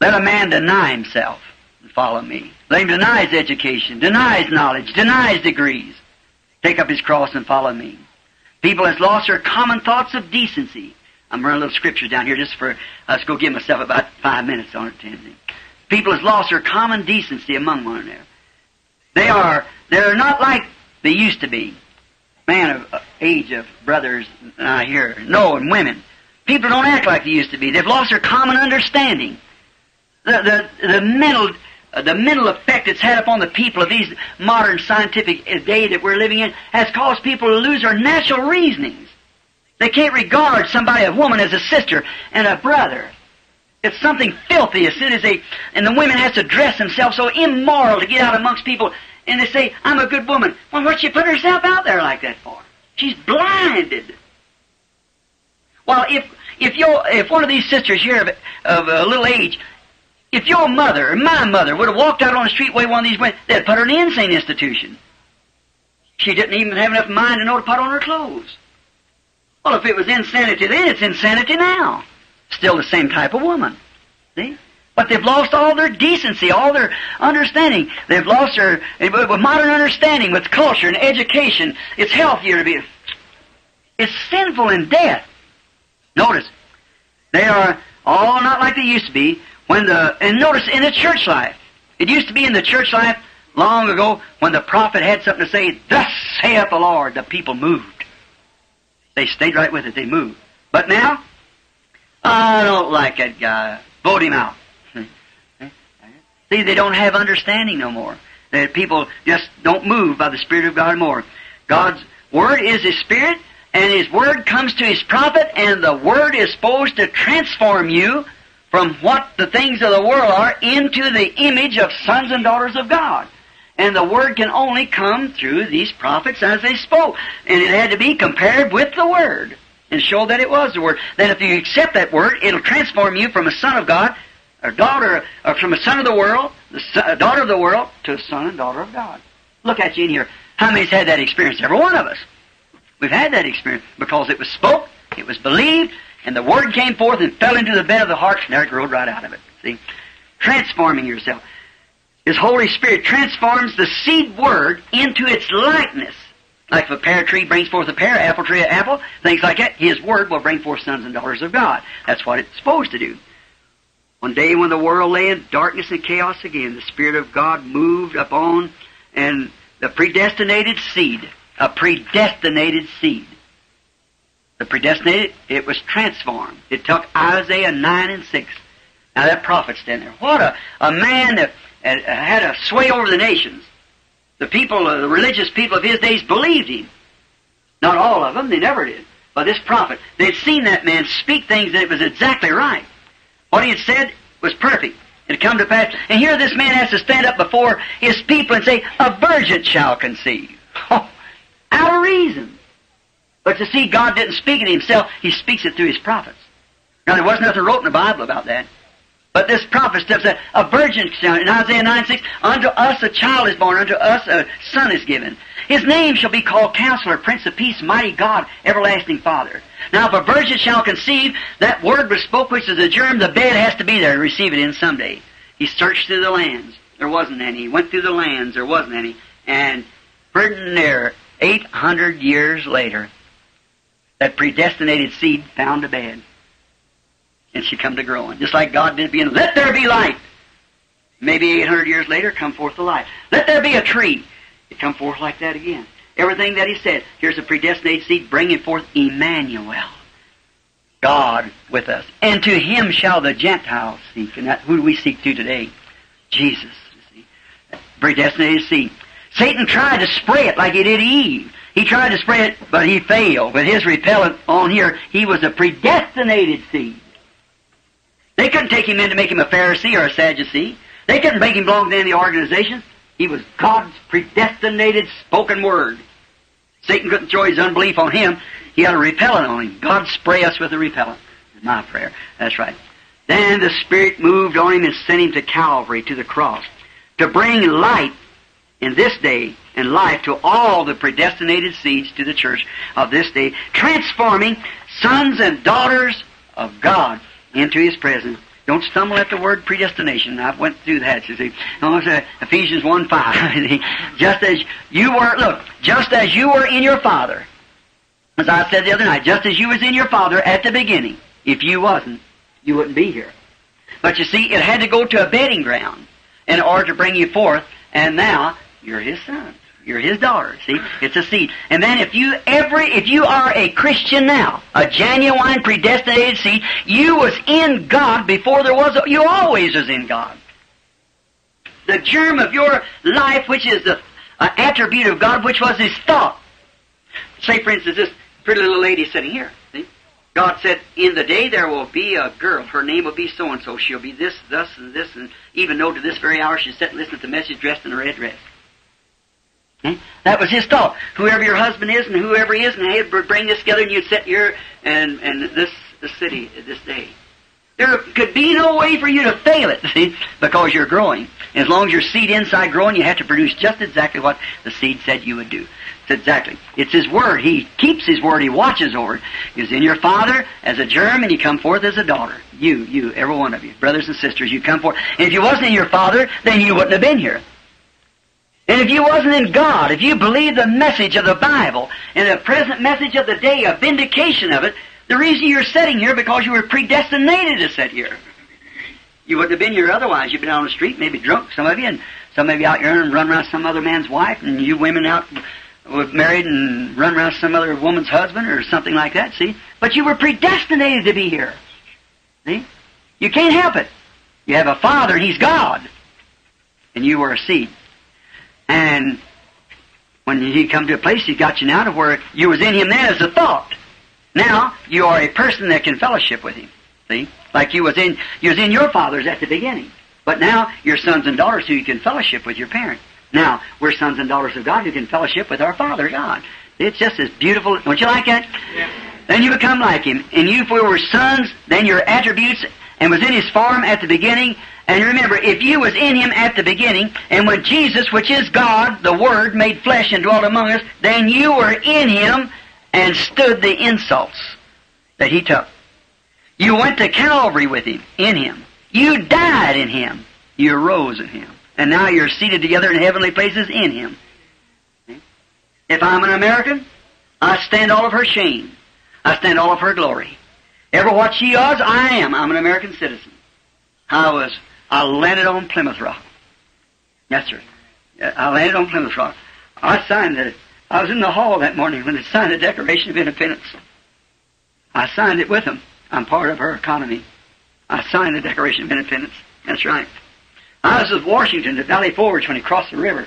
"Let a man deny himself and follow me." Let him deny his education, deny his knowledge, deny his degrees. Take up his cross and follow me. People has lost their common thoughts of decency. I'm running a little scripture down here just for us. Go give myself about 5 minutes on it, Timothy. People has lost their common decency among one another. They're not like they used to be. Man of age of brothers here, Noah and women. People don't act like they used to be. They've lost their common understanding. The mental effect it's had upon the people of these modern scientific day that we're living in has caused people to lose their natural reasonings. They can't regard somebody, a woman, as a sister and a brother. It's something filthy as soon as they... And the women has to dress themselves so immoral to get out amongst people. And they say, I'm a good woman. Well, what's she putting herself out there like that for? She's blinded. Well, if one of these sisters here of a little age, if your mother or my mother would have walked out on the street way one of these women, they'd put her in an insane institution. She didn't even have enough mind to know to put on her clothes. Well, if it was insanity then, it's insanity now. Still the same type of woman. See? But they've lost all their decency, all their understanding. They've lost their with modern understanding, with culture and education. It's healthier to be... It's sinful in death. Notice, they are all not like they used to be. And notice, in the church life. It used to be in the church life long ago when the prophet had something to say, thus saith the Lord, the people moved. They stayed right with it. They moved. But now, I don't like that guy. Vote him out. See, they don't have understanding no more. That people just don't move by the Spirit of God more. God's Word is His Spirit, and His Word comes to His prophet, and the Word is supposed to transform you from what the things of the world are into the image of sons and daughters of God. And the Word can only come through these prophets as they spoke. And it had to be compared with the Word and show that it was the Word. Then if you accept that Word, it'll transform you from a son of God, or daughter, or from a son of the world, a daughter of the world, to a son and daughter of God. Look at you in here. How many's had that experience? Every one of us. We've had that experience because it was spoke, it was believed, and the Word came forth and fell into the bed of the heart, and there it growed right out of it. See? Transforming yourself. His Holy Spirit transforms the seed Word into its likeness. Like if a pear tree brings forth a pear, apple tree, an apple, things like that, His Word will bring forth sons and daughters of God. That's what it's supposed to do. One day when the world lay in darkness and chaos again, the Spirit of God moved upon and the predestinated seed, a predestinated seed. The predestinated, it was transformed. It took Isaiah 9 and 6. Now that prophet's standing there. What a man that had a sway over the nations. The people, the religious people of his days believed him. Not all of them, they never did. But this prophet, they'd seen that man speak things that it was exactly right. What he had said was perfect. It had come to pass. And here this man has to stand up before his people and say, a virgin shall conceive. Oh, out of reason. But to see God didn't speak it himself, he speaks it through his prophets. Now there was nothing wrote in the Bible about that. But this prophet steps up, a virgin shall, in Isaiah 9:6, unto us a child is born, unto us a son is given. His name shall be called Counselor, Prince of Peace, Mighty God, Everlasting Father. Now if a virgin shall conceive, that word was spoke which is a germ, the bed has to be there to receive it in someday. He searched through the lands. There wasn't any. He went through the lands. There wasn't any. And pretty near 800 years later, that predestinated seed found a bed. And she come to growing. Just like God did being, let there be light. Maybe 800 years later, come forth the light. Let there be a tree. It come forth like that again. Everything that he said. Here's a predestinated seed bringing forth Emmanuel. God with us. And to him shall the Gentiles seek. And that, who do we seek to today? Jesus. You see? Predestinated seed. Satan tried to spray it like he did Eve. He tried to spray it, but he failed. With his repellent on here, he was a predestinated seed. They couldn't take him in to make him a Pharisee or a Sadducee. They couldn't make him belong to any organization. He was God's predestinated spoken word. Satan couldn't throw his unbelief on him. He had a repellent on him. God spray us with a repellent. That's my prayer. That's right. Then the Spirit moved on him and sent him to Calvary, to the cross, to bring light in this day and life to all the predestinated seeds to the church of this day, transforming sons and daughters of God into His presence. Don't stumble at the word predestination. I went through that. You see, Ephesians 1:5. Just as you were in your Father, as I said the other night, just as you was in your Father at the beginning. If you wasn't, you wouldn't be here. But you see, it had to go to a bedding ground in order to bring you forth. And now you're His son. You're His daughter. See, it's a seed. And then if you are a Christian now, a genuine predestinated seed, you was in God before there was. You always was in God. The germ of your life, which is the attribute of God, which was His thought. Say, for instance, this pretty little lady sitting here. See, God said, in the day there will be a girl, her name will be so-and-so, she'll be this, thus, and this, and even though to this very hour she's sitting listening to the message dressed in a red dress. Hmm? That was his thought. Whoever your husband is and whoever he is, and hey, bring this together and you'd set your, and this city this day. There could be no way for you to fail it, see, because you're growing. And as long as your seed inside growing, you have to produce just exactly what the seed said you would do. Exactly. It's His Word. He keeps His Word. He watches over it. He's in your father as a germ, and you come forth as a daughter. You, every one of you, brothers and sisters, you come forth. And if you wasn't in your father, then you wouldn't have been here. And if you wasn't in God, if you believed the message of the Bible and the present message of the day, a vindication of it, the reason you're sitting here because you were predestinated to sit here. You wouldn't have been here otherwise. You'd been on the street, maybe drunk, some of you, and some of you out here and run around some other man's wife, and you women out... was married and run around some other woman's husband or something like that, see? But you were predestinated to be here. See? You can't help it. You have a father and he's God. And you were a seed. And when he come to a place, he got you now to where you was in him then as a thought. Now, you are a person that can fellowship with him. See? Like you was in your father's at the beginning. But now, you're sons and daughters who you can fellowship with your parents. Now, we're sons and daughters of God who can fellowship with our Father, God. It's just as beautiful. Don't you like that? Yeah. Then you become like Him. And you, if we were sons, then your attributes, and was in His form at the beginning. And remember, if you was in Him at the beginning, and when Jesus, which is God, the Word, made flesh and dwelt among us, then you were in Him and stood the insults that He took. You went to Calvary with Him, in Him. You died in Him. You rose in Him. And now you're seated together in heavenly places in Him. If I'm an American, I stand all of her shame. I stand all of her glory. Ever what she was, I am. I'm an American citizen. I landed on Plymouth Rock. Yes, sir. I landed on Plymouth Rock. I was in the hall that morning when they signed the Declaration of Independence. I signed it with them. I'm part of her economy. I signed the Declaration of Independence. That's right. I was with Washington at Valley Forge when he crossed the river.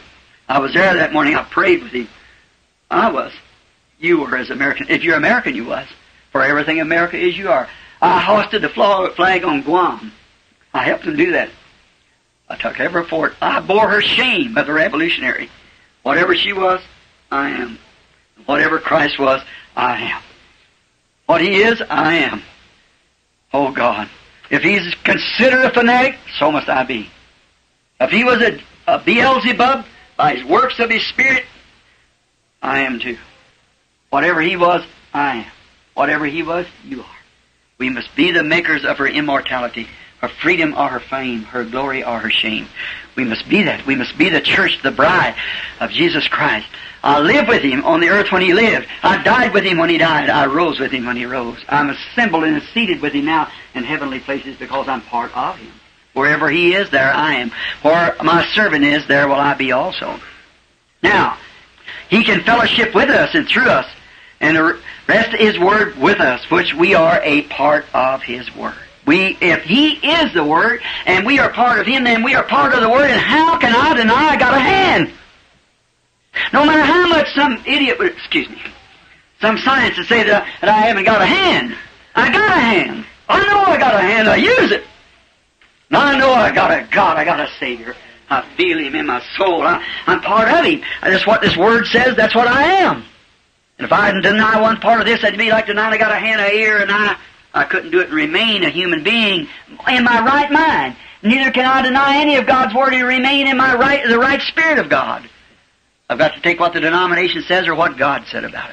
I was there that morning. I prayed with him. I was. You were as American. If you're American, you was. For everything America is, you are. I hoisted the flag on Guam. I helped them do that. I took every fort. I bore her shame of the revolutionary. Whatever she was, I am. Whatever Christ was, I am. What He is, I am. Oh, God. If He's considered a fanatic, so must I be. If He was a Beelzebub, by His works of His Spirit, I am too. Whatever He was, I am. Whatever He was, you are. We must be the makers of her immortality. Her freedom or her fame. Her glory or her shame. We must be that. We must be the church, the bride of Jesus Christ. I lived with Him on the earth when He lived. I died with Him when He died. I rose with Him when He rose. I'm assembled and seated with Him now in heavenly places because I'm part of Him. Wherever He is, there I am. Where my servant is, there will I be also. Now, He can fellowship with us and through us, and the rest of His Word with us, which we are a part of His Word. If He is the Word, and we are part of Him, then we are part of the Word, and how can I deny I got a hand? No matter how much some science would say that I haven't got a hand. I got a hand. I know I got a hand. I use it. I know I got a God, I got a Savior. I feel Him in my soul. I'm part of Him. That's what this Word says, that's what I am. And if I deny one part of this, that'd be like denying I got a hand, an ear, and I couldn't do it and remain a human being in my right mind. Neither can I deny any of God's Word and remain in the right Spirit of God. I've got to take what the denomination says or what God said about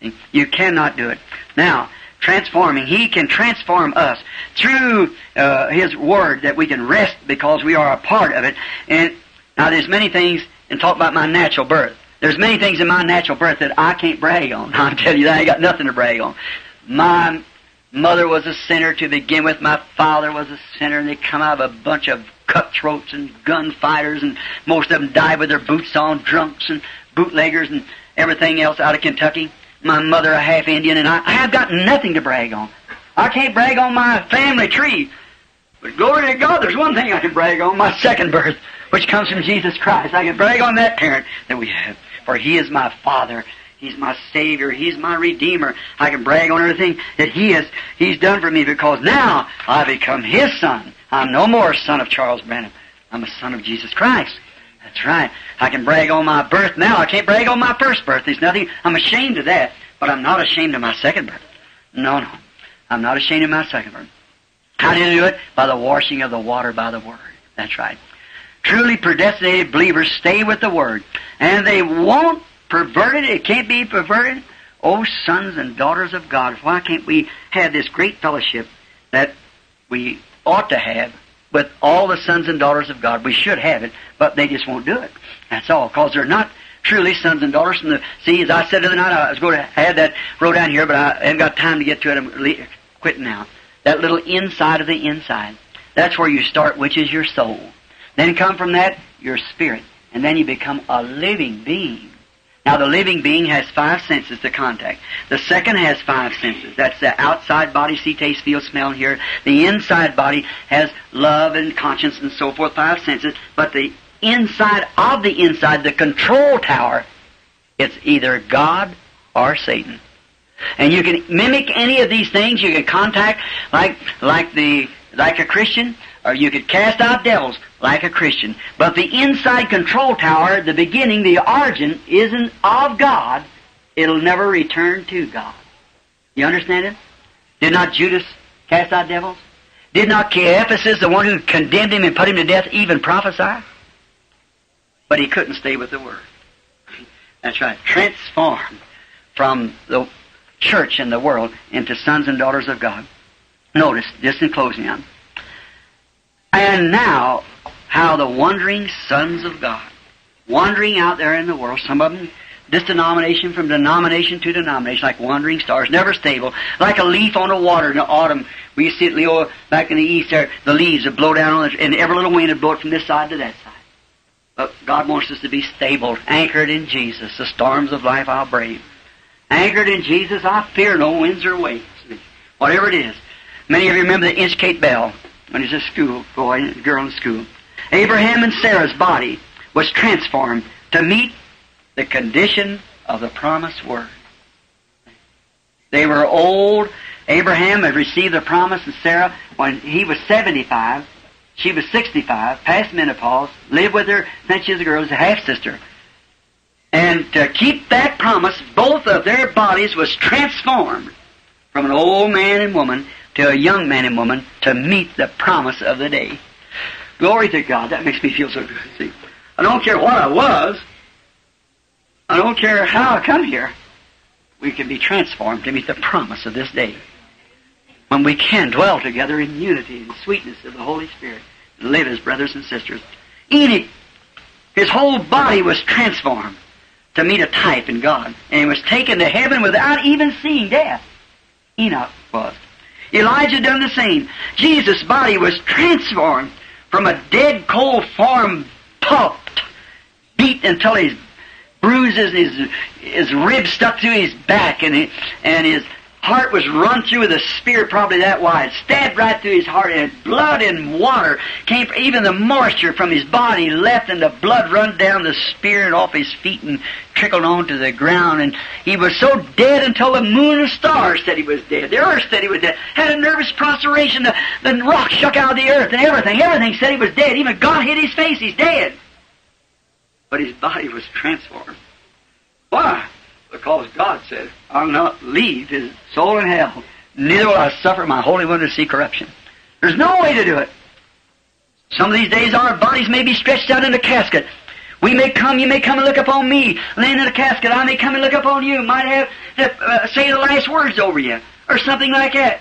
it. You cannot do it. Now, transforming. He can transform us through His Word that we can rest because we are a part of it. And now there's many things, and talk about my natural birth. There's many things in my natural birth that I can't brag on. I'll tell you that. I ain't got nothing to brag on. My mother was a sinner to begin with. My father was a sinner, and they come out of a bunch of cutthroats and gunfighters, and most of them died with their boots on, drunks and bootleggers and everything else out of Kentucky. My mother a half Indian, and I have got nothing to brag on. I can't brag on my family tree. But glory to God, there's one thing I can brag on, my second birth, which comes from Jesus Christ. I can brag on that parent that we have, for He is my Father. He's my Savior. He's my Redeemer. I can brag on everything that He's done for me, because now I become His son. I'm no more a son of Charles Branham. I'm a son of Jesus Christ. That's right. I can brag on my birth now. I can't brag on my first birth. There's nothing. I'm ashamed of that, but I'm not ashamed of my second birth. No, no. I'm not ashamed of my second birth. How did He do it? By the washing of the water by the Word. That's right. Truly predestinated believers stay with the Word, and they won't pervert it. It can't be perverted. Oh, sons and daughters of God, why can't we have this great fellowship that we ought to have with all the sons and daughters of God? We should have it, but they just won't do it. That's all, because they're not truly sons and daughters. See, as I said the other night, I was going to add that row down here, but I haven't got time to get to it. I'm quitting now. That little inside of the inside. That's where you start, which is your soul. Then come from that, your spirit. And then you become a living being. Now, the living being has five senses to contact. The second has five senses. That's the outside body, see, taste, feel, smell, and hear. The inside body has love and conscience and so forth, five senses. But the inside of the inside, the control tower, it's either God or Satan. And you can mimic any of these things. You can contact like a Christian, or you could cast out devils like a Christian. But the inside control tower, the beginning, the origin, isn't of God. It'll never return to God. You understand it? Did not Judas cast out devils? Did not Caiaphas, the one who condemned him and put him to death, even prophesy? But he couldn't stay with the Word. That's right. Transformed from the church and the world into sons and daughters of God. Notice, just in closing now. And now, how the wandering sons of God, wandering out there in the world, some of them, this denomination from denomination to denomination, like wandering stars, never stable, like a leaf on the water in the autumn. We used to see it, Leo, back in the east there, the leaves would blow down on it, and every little wind would blow it from this side to that side. But God wants us to be stable, anchored in Jesus. The storms of life I'll brave. Anchored in Jesus, I fear no winds or waves. Whatever it is. Many of you remember the Inchcape Bell when he was a school boy and girl in school. Abraham and Sarah's body was transformed to meet the condition of the promised Word. They were old. Abraham had received the promise, and Sarah, when he was 75, she was 65, past menopause, lived with her since she was a girl, as a half-sister. And to keep that promise, both of their bodies was transformed from an old man and woman to a young man and woman to meet the promise of the day. Glory to God. That makes me feel so good. See, I don't care what I was. I don't care how I come here. We can be transformed to meet the promise of this day, when we can dwell together in unity and sweetness of the Holy Spirit and live as brothers and sisters. Enoch, his whole body was transformed to meet a type in God, and he was taken to heaven without even seeing death. Enoch was. Elijah done the same. Jesus' body was transformed from a dead, cold form, pulped, beat until his bruises, his ribs stuck through his back, and his heart was run through with a spear probably that wide, stabbed right through his heart, and blood and water came, even the moisture from his body left, and the blood run down the spear and off his feet and trickled onto the ground, and he was so dead until the moon and stars said he was dead. The earth said he was dead. Had a nervous prostration, the rock shook out of the earth, and everything said he was dead. Even God hit his face, he's dead. But his body was transformed. Why? Because God said, I'll not leave his soul in hell, neither will I suffer my Holy One to see corruption. There's no way to do it. Some of these days our bodies may be stretched out in a casket. We may come, you may come and look upon me, laying in a casket. I may come and look upon you, might have to say the last words over you, or something like that.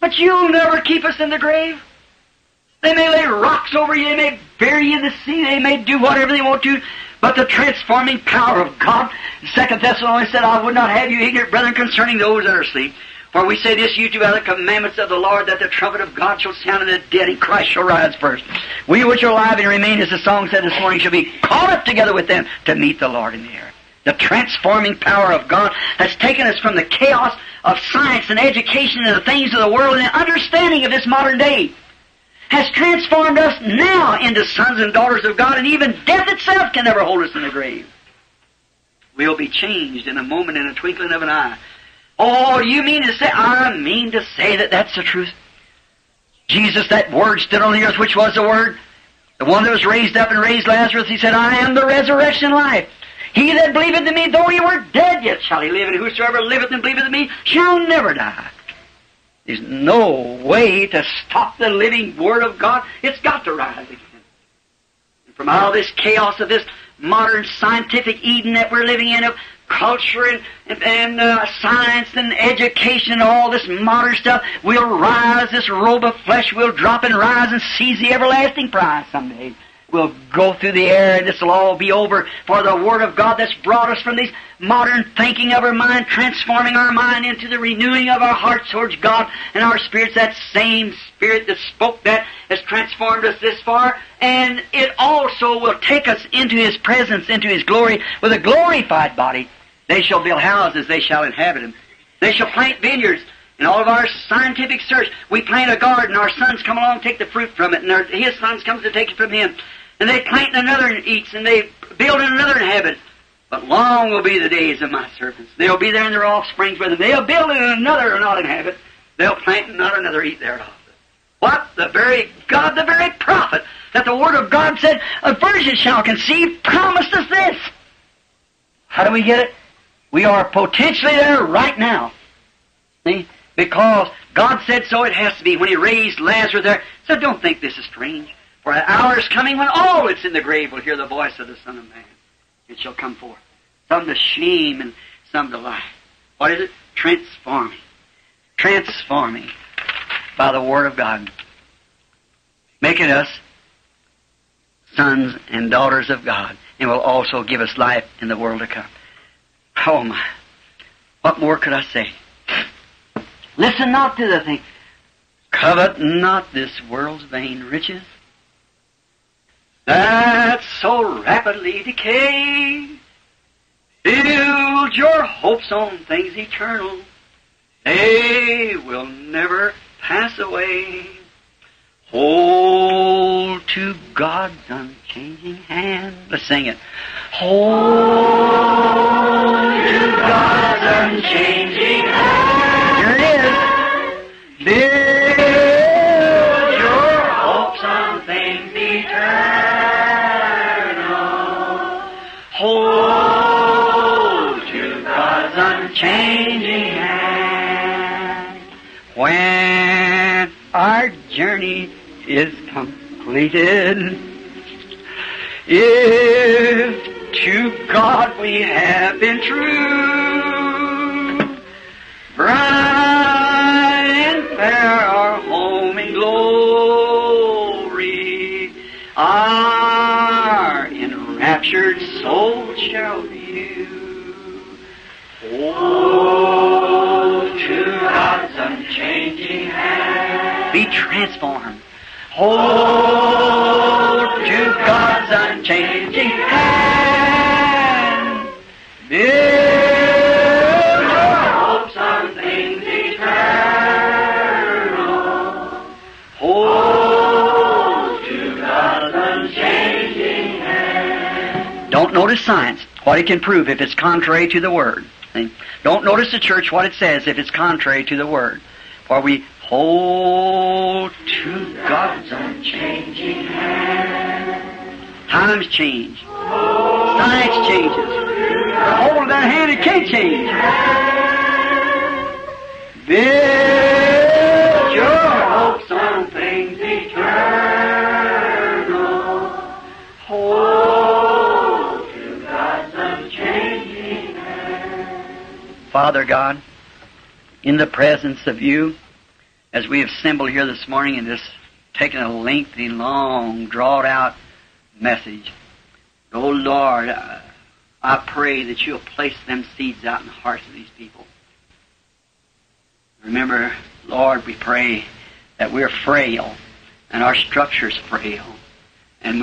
But you'll never keep us in the grave. They may lay rocks over you, they may bury you in the sea, they may do whatever they want to. But the transforming power of God, 2 Thessalonians said, I would not have you ignorant, brethren, concerning those that are asleep. For we say this, you do by the commandments of the Lord, that the trumpet of God shall sound, and the dead in Christ shall rise first. We which are alive and remain, as the song said this morning, shall be caught up together with them to meet the Lord in the air. The transforming power of God has taken us from the chaos of science and education and the things of the world and the understanding of this modern day, has transformed us now into sons and daughters of God, and even death itself can never hold us in the grave. We'll be changed in a moment, in a twinkling of an eye. Oh, you mean to say, I mean to say that that's the truth? Jesus, that Word stood on the earth, which was the Word. The one that was raised up and raised Lazarus, He said, I am the resurrection and life. He that believeth in me, though he were dead, yet shall he live. And whosoever liveth and believeth in me shall never die. There's no way to stop the living Word of God. It's got to rise again. And from all this chaos of this modern scientific Eden that we're living in, of culture and science and education and all this modern stuff, we'll rise, this robe of flesh, we'll drop and rise and seize the everlasting prize someday. We'll go through the air and this will all be over, for the Word of God that's brought us from these modern thinking of our mind, transforming our mind into the renewing of our hearts towards God and our spirits, that same Spirit that spoke that has transformed us this far, and it also will take us into His presence, into His glory, with a glorified body. They shall build houses, they shall inhabit them. They shall plant vineyards. In all of our scientific search, we plant a garden, our sons come along and take the fruit from it, and his sons come to take it from him. And they plant another and eats, and they build another and inhabit. But long will be the days of my servants. They'll be there in their offsprings with them. They'll build in another and not inhabit. They'll plant and not another eat thereof. What? The very God, the very prophet, that the Word of God said, a virgin shall conceive, promised us this. How do we get it? We are potentially there right now. See? Because God said so, it has to be. When He raised Lazarus there, so don't think this is strange. For an hour is coming when all that's in the grave will hear the voice of the Son of Man. It shall come forth. Some to shame and some to life. What is it? Transforming. Transforming by the Word of God. Making us sons and daughters of God. And will also give us life in the world to come. Oh my. What more could I say? Listen not to the thing. Covet not this world's vain riches, that so rapidly decay. Build your hopes on things eternal. They will never pass away. Hold to God's unchanging hand. Let's sing it. Hold to God's unchanging hand. Build your hopes on things eternal. Hold to God's unchanging hand. When our journey is completed, if to God we have been true, there our home in glory, our enraptured soul shall view. Hold to God's unchanging hand. Be transformed. Hold to God's unchanging hand. Don't notice science, what it can prove if it's contrary to the Word. See? Don't notice the church, what it says if it's contrary to the Word. For we hold to God's unchanging hand. Times change. Science changes. Hold that hand, it can't change. Build your hopes on things eternal. Father God, in the presence of You, as we assembled here this morning and just taken a lengthy, long, drawn-out message, oh Lord, I pray that You'll place them seeds out in the hearts of these people. Remember, Lord, we pray that we're frail and our structure's frail, and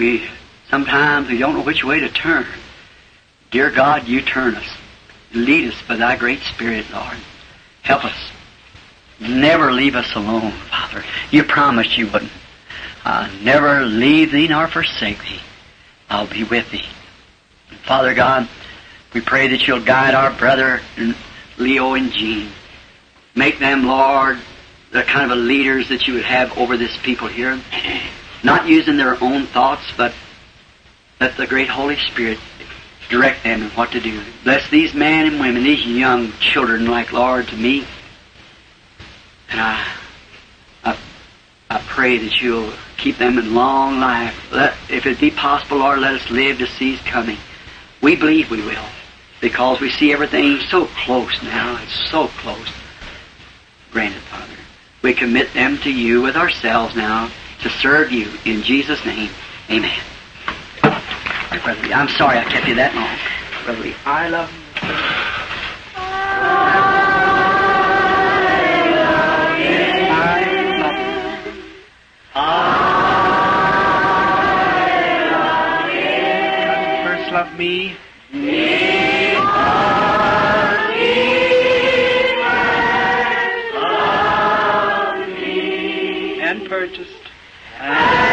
sometimes we don't know which way to turn. Dear God, You turn us. Lead us by Thy great Spirit, Lord. Help us. Never leave us alone, Father. You promised You wouldn't. I'll never leave Thee nor forsake Thee. I'll be with Thee. Father God, We pray that you'll guide our brother Leo and Gene. Make them, Lord, the kind of leaders that you would have over this people here. Not using their own thoughts, but let the great Holy Spirit direct them in what to do. Bless these men and women, these young children like, Lord, to me. And I pray that you'll keep them in long life. If it be possible, Lord, let us live to see his coming. We believe we will, because we see everything so close now. It's so close. Granted, Father. We commit them to you with ourselves now to serve you in Jesus' name. Amen. Brother Lee, I'm sorry I kept you that long. Brother Lee, I love you. I love you. I love you. First love me. Purchased.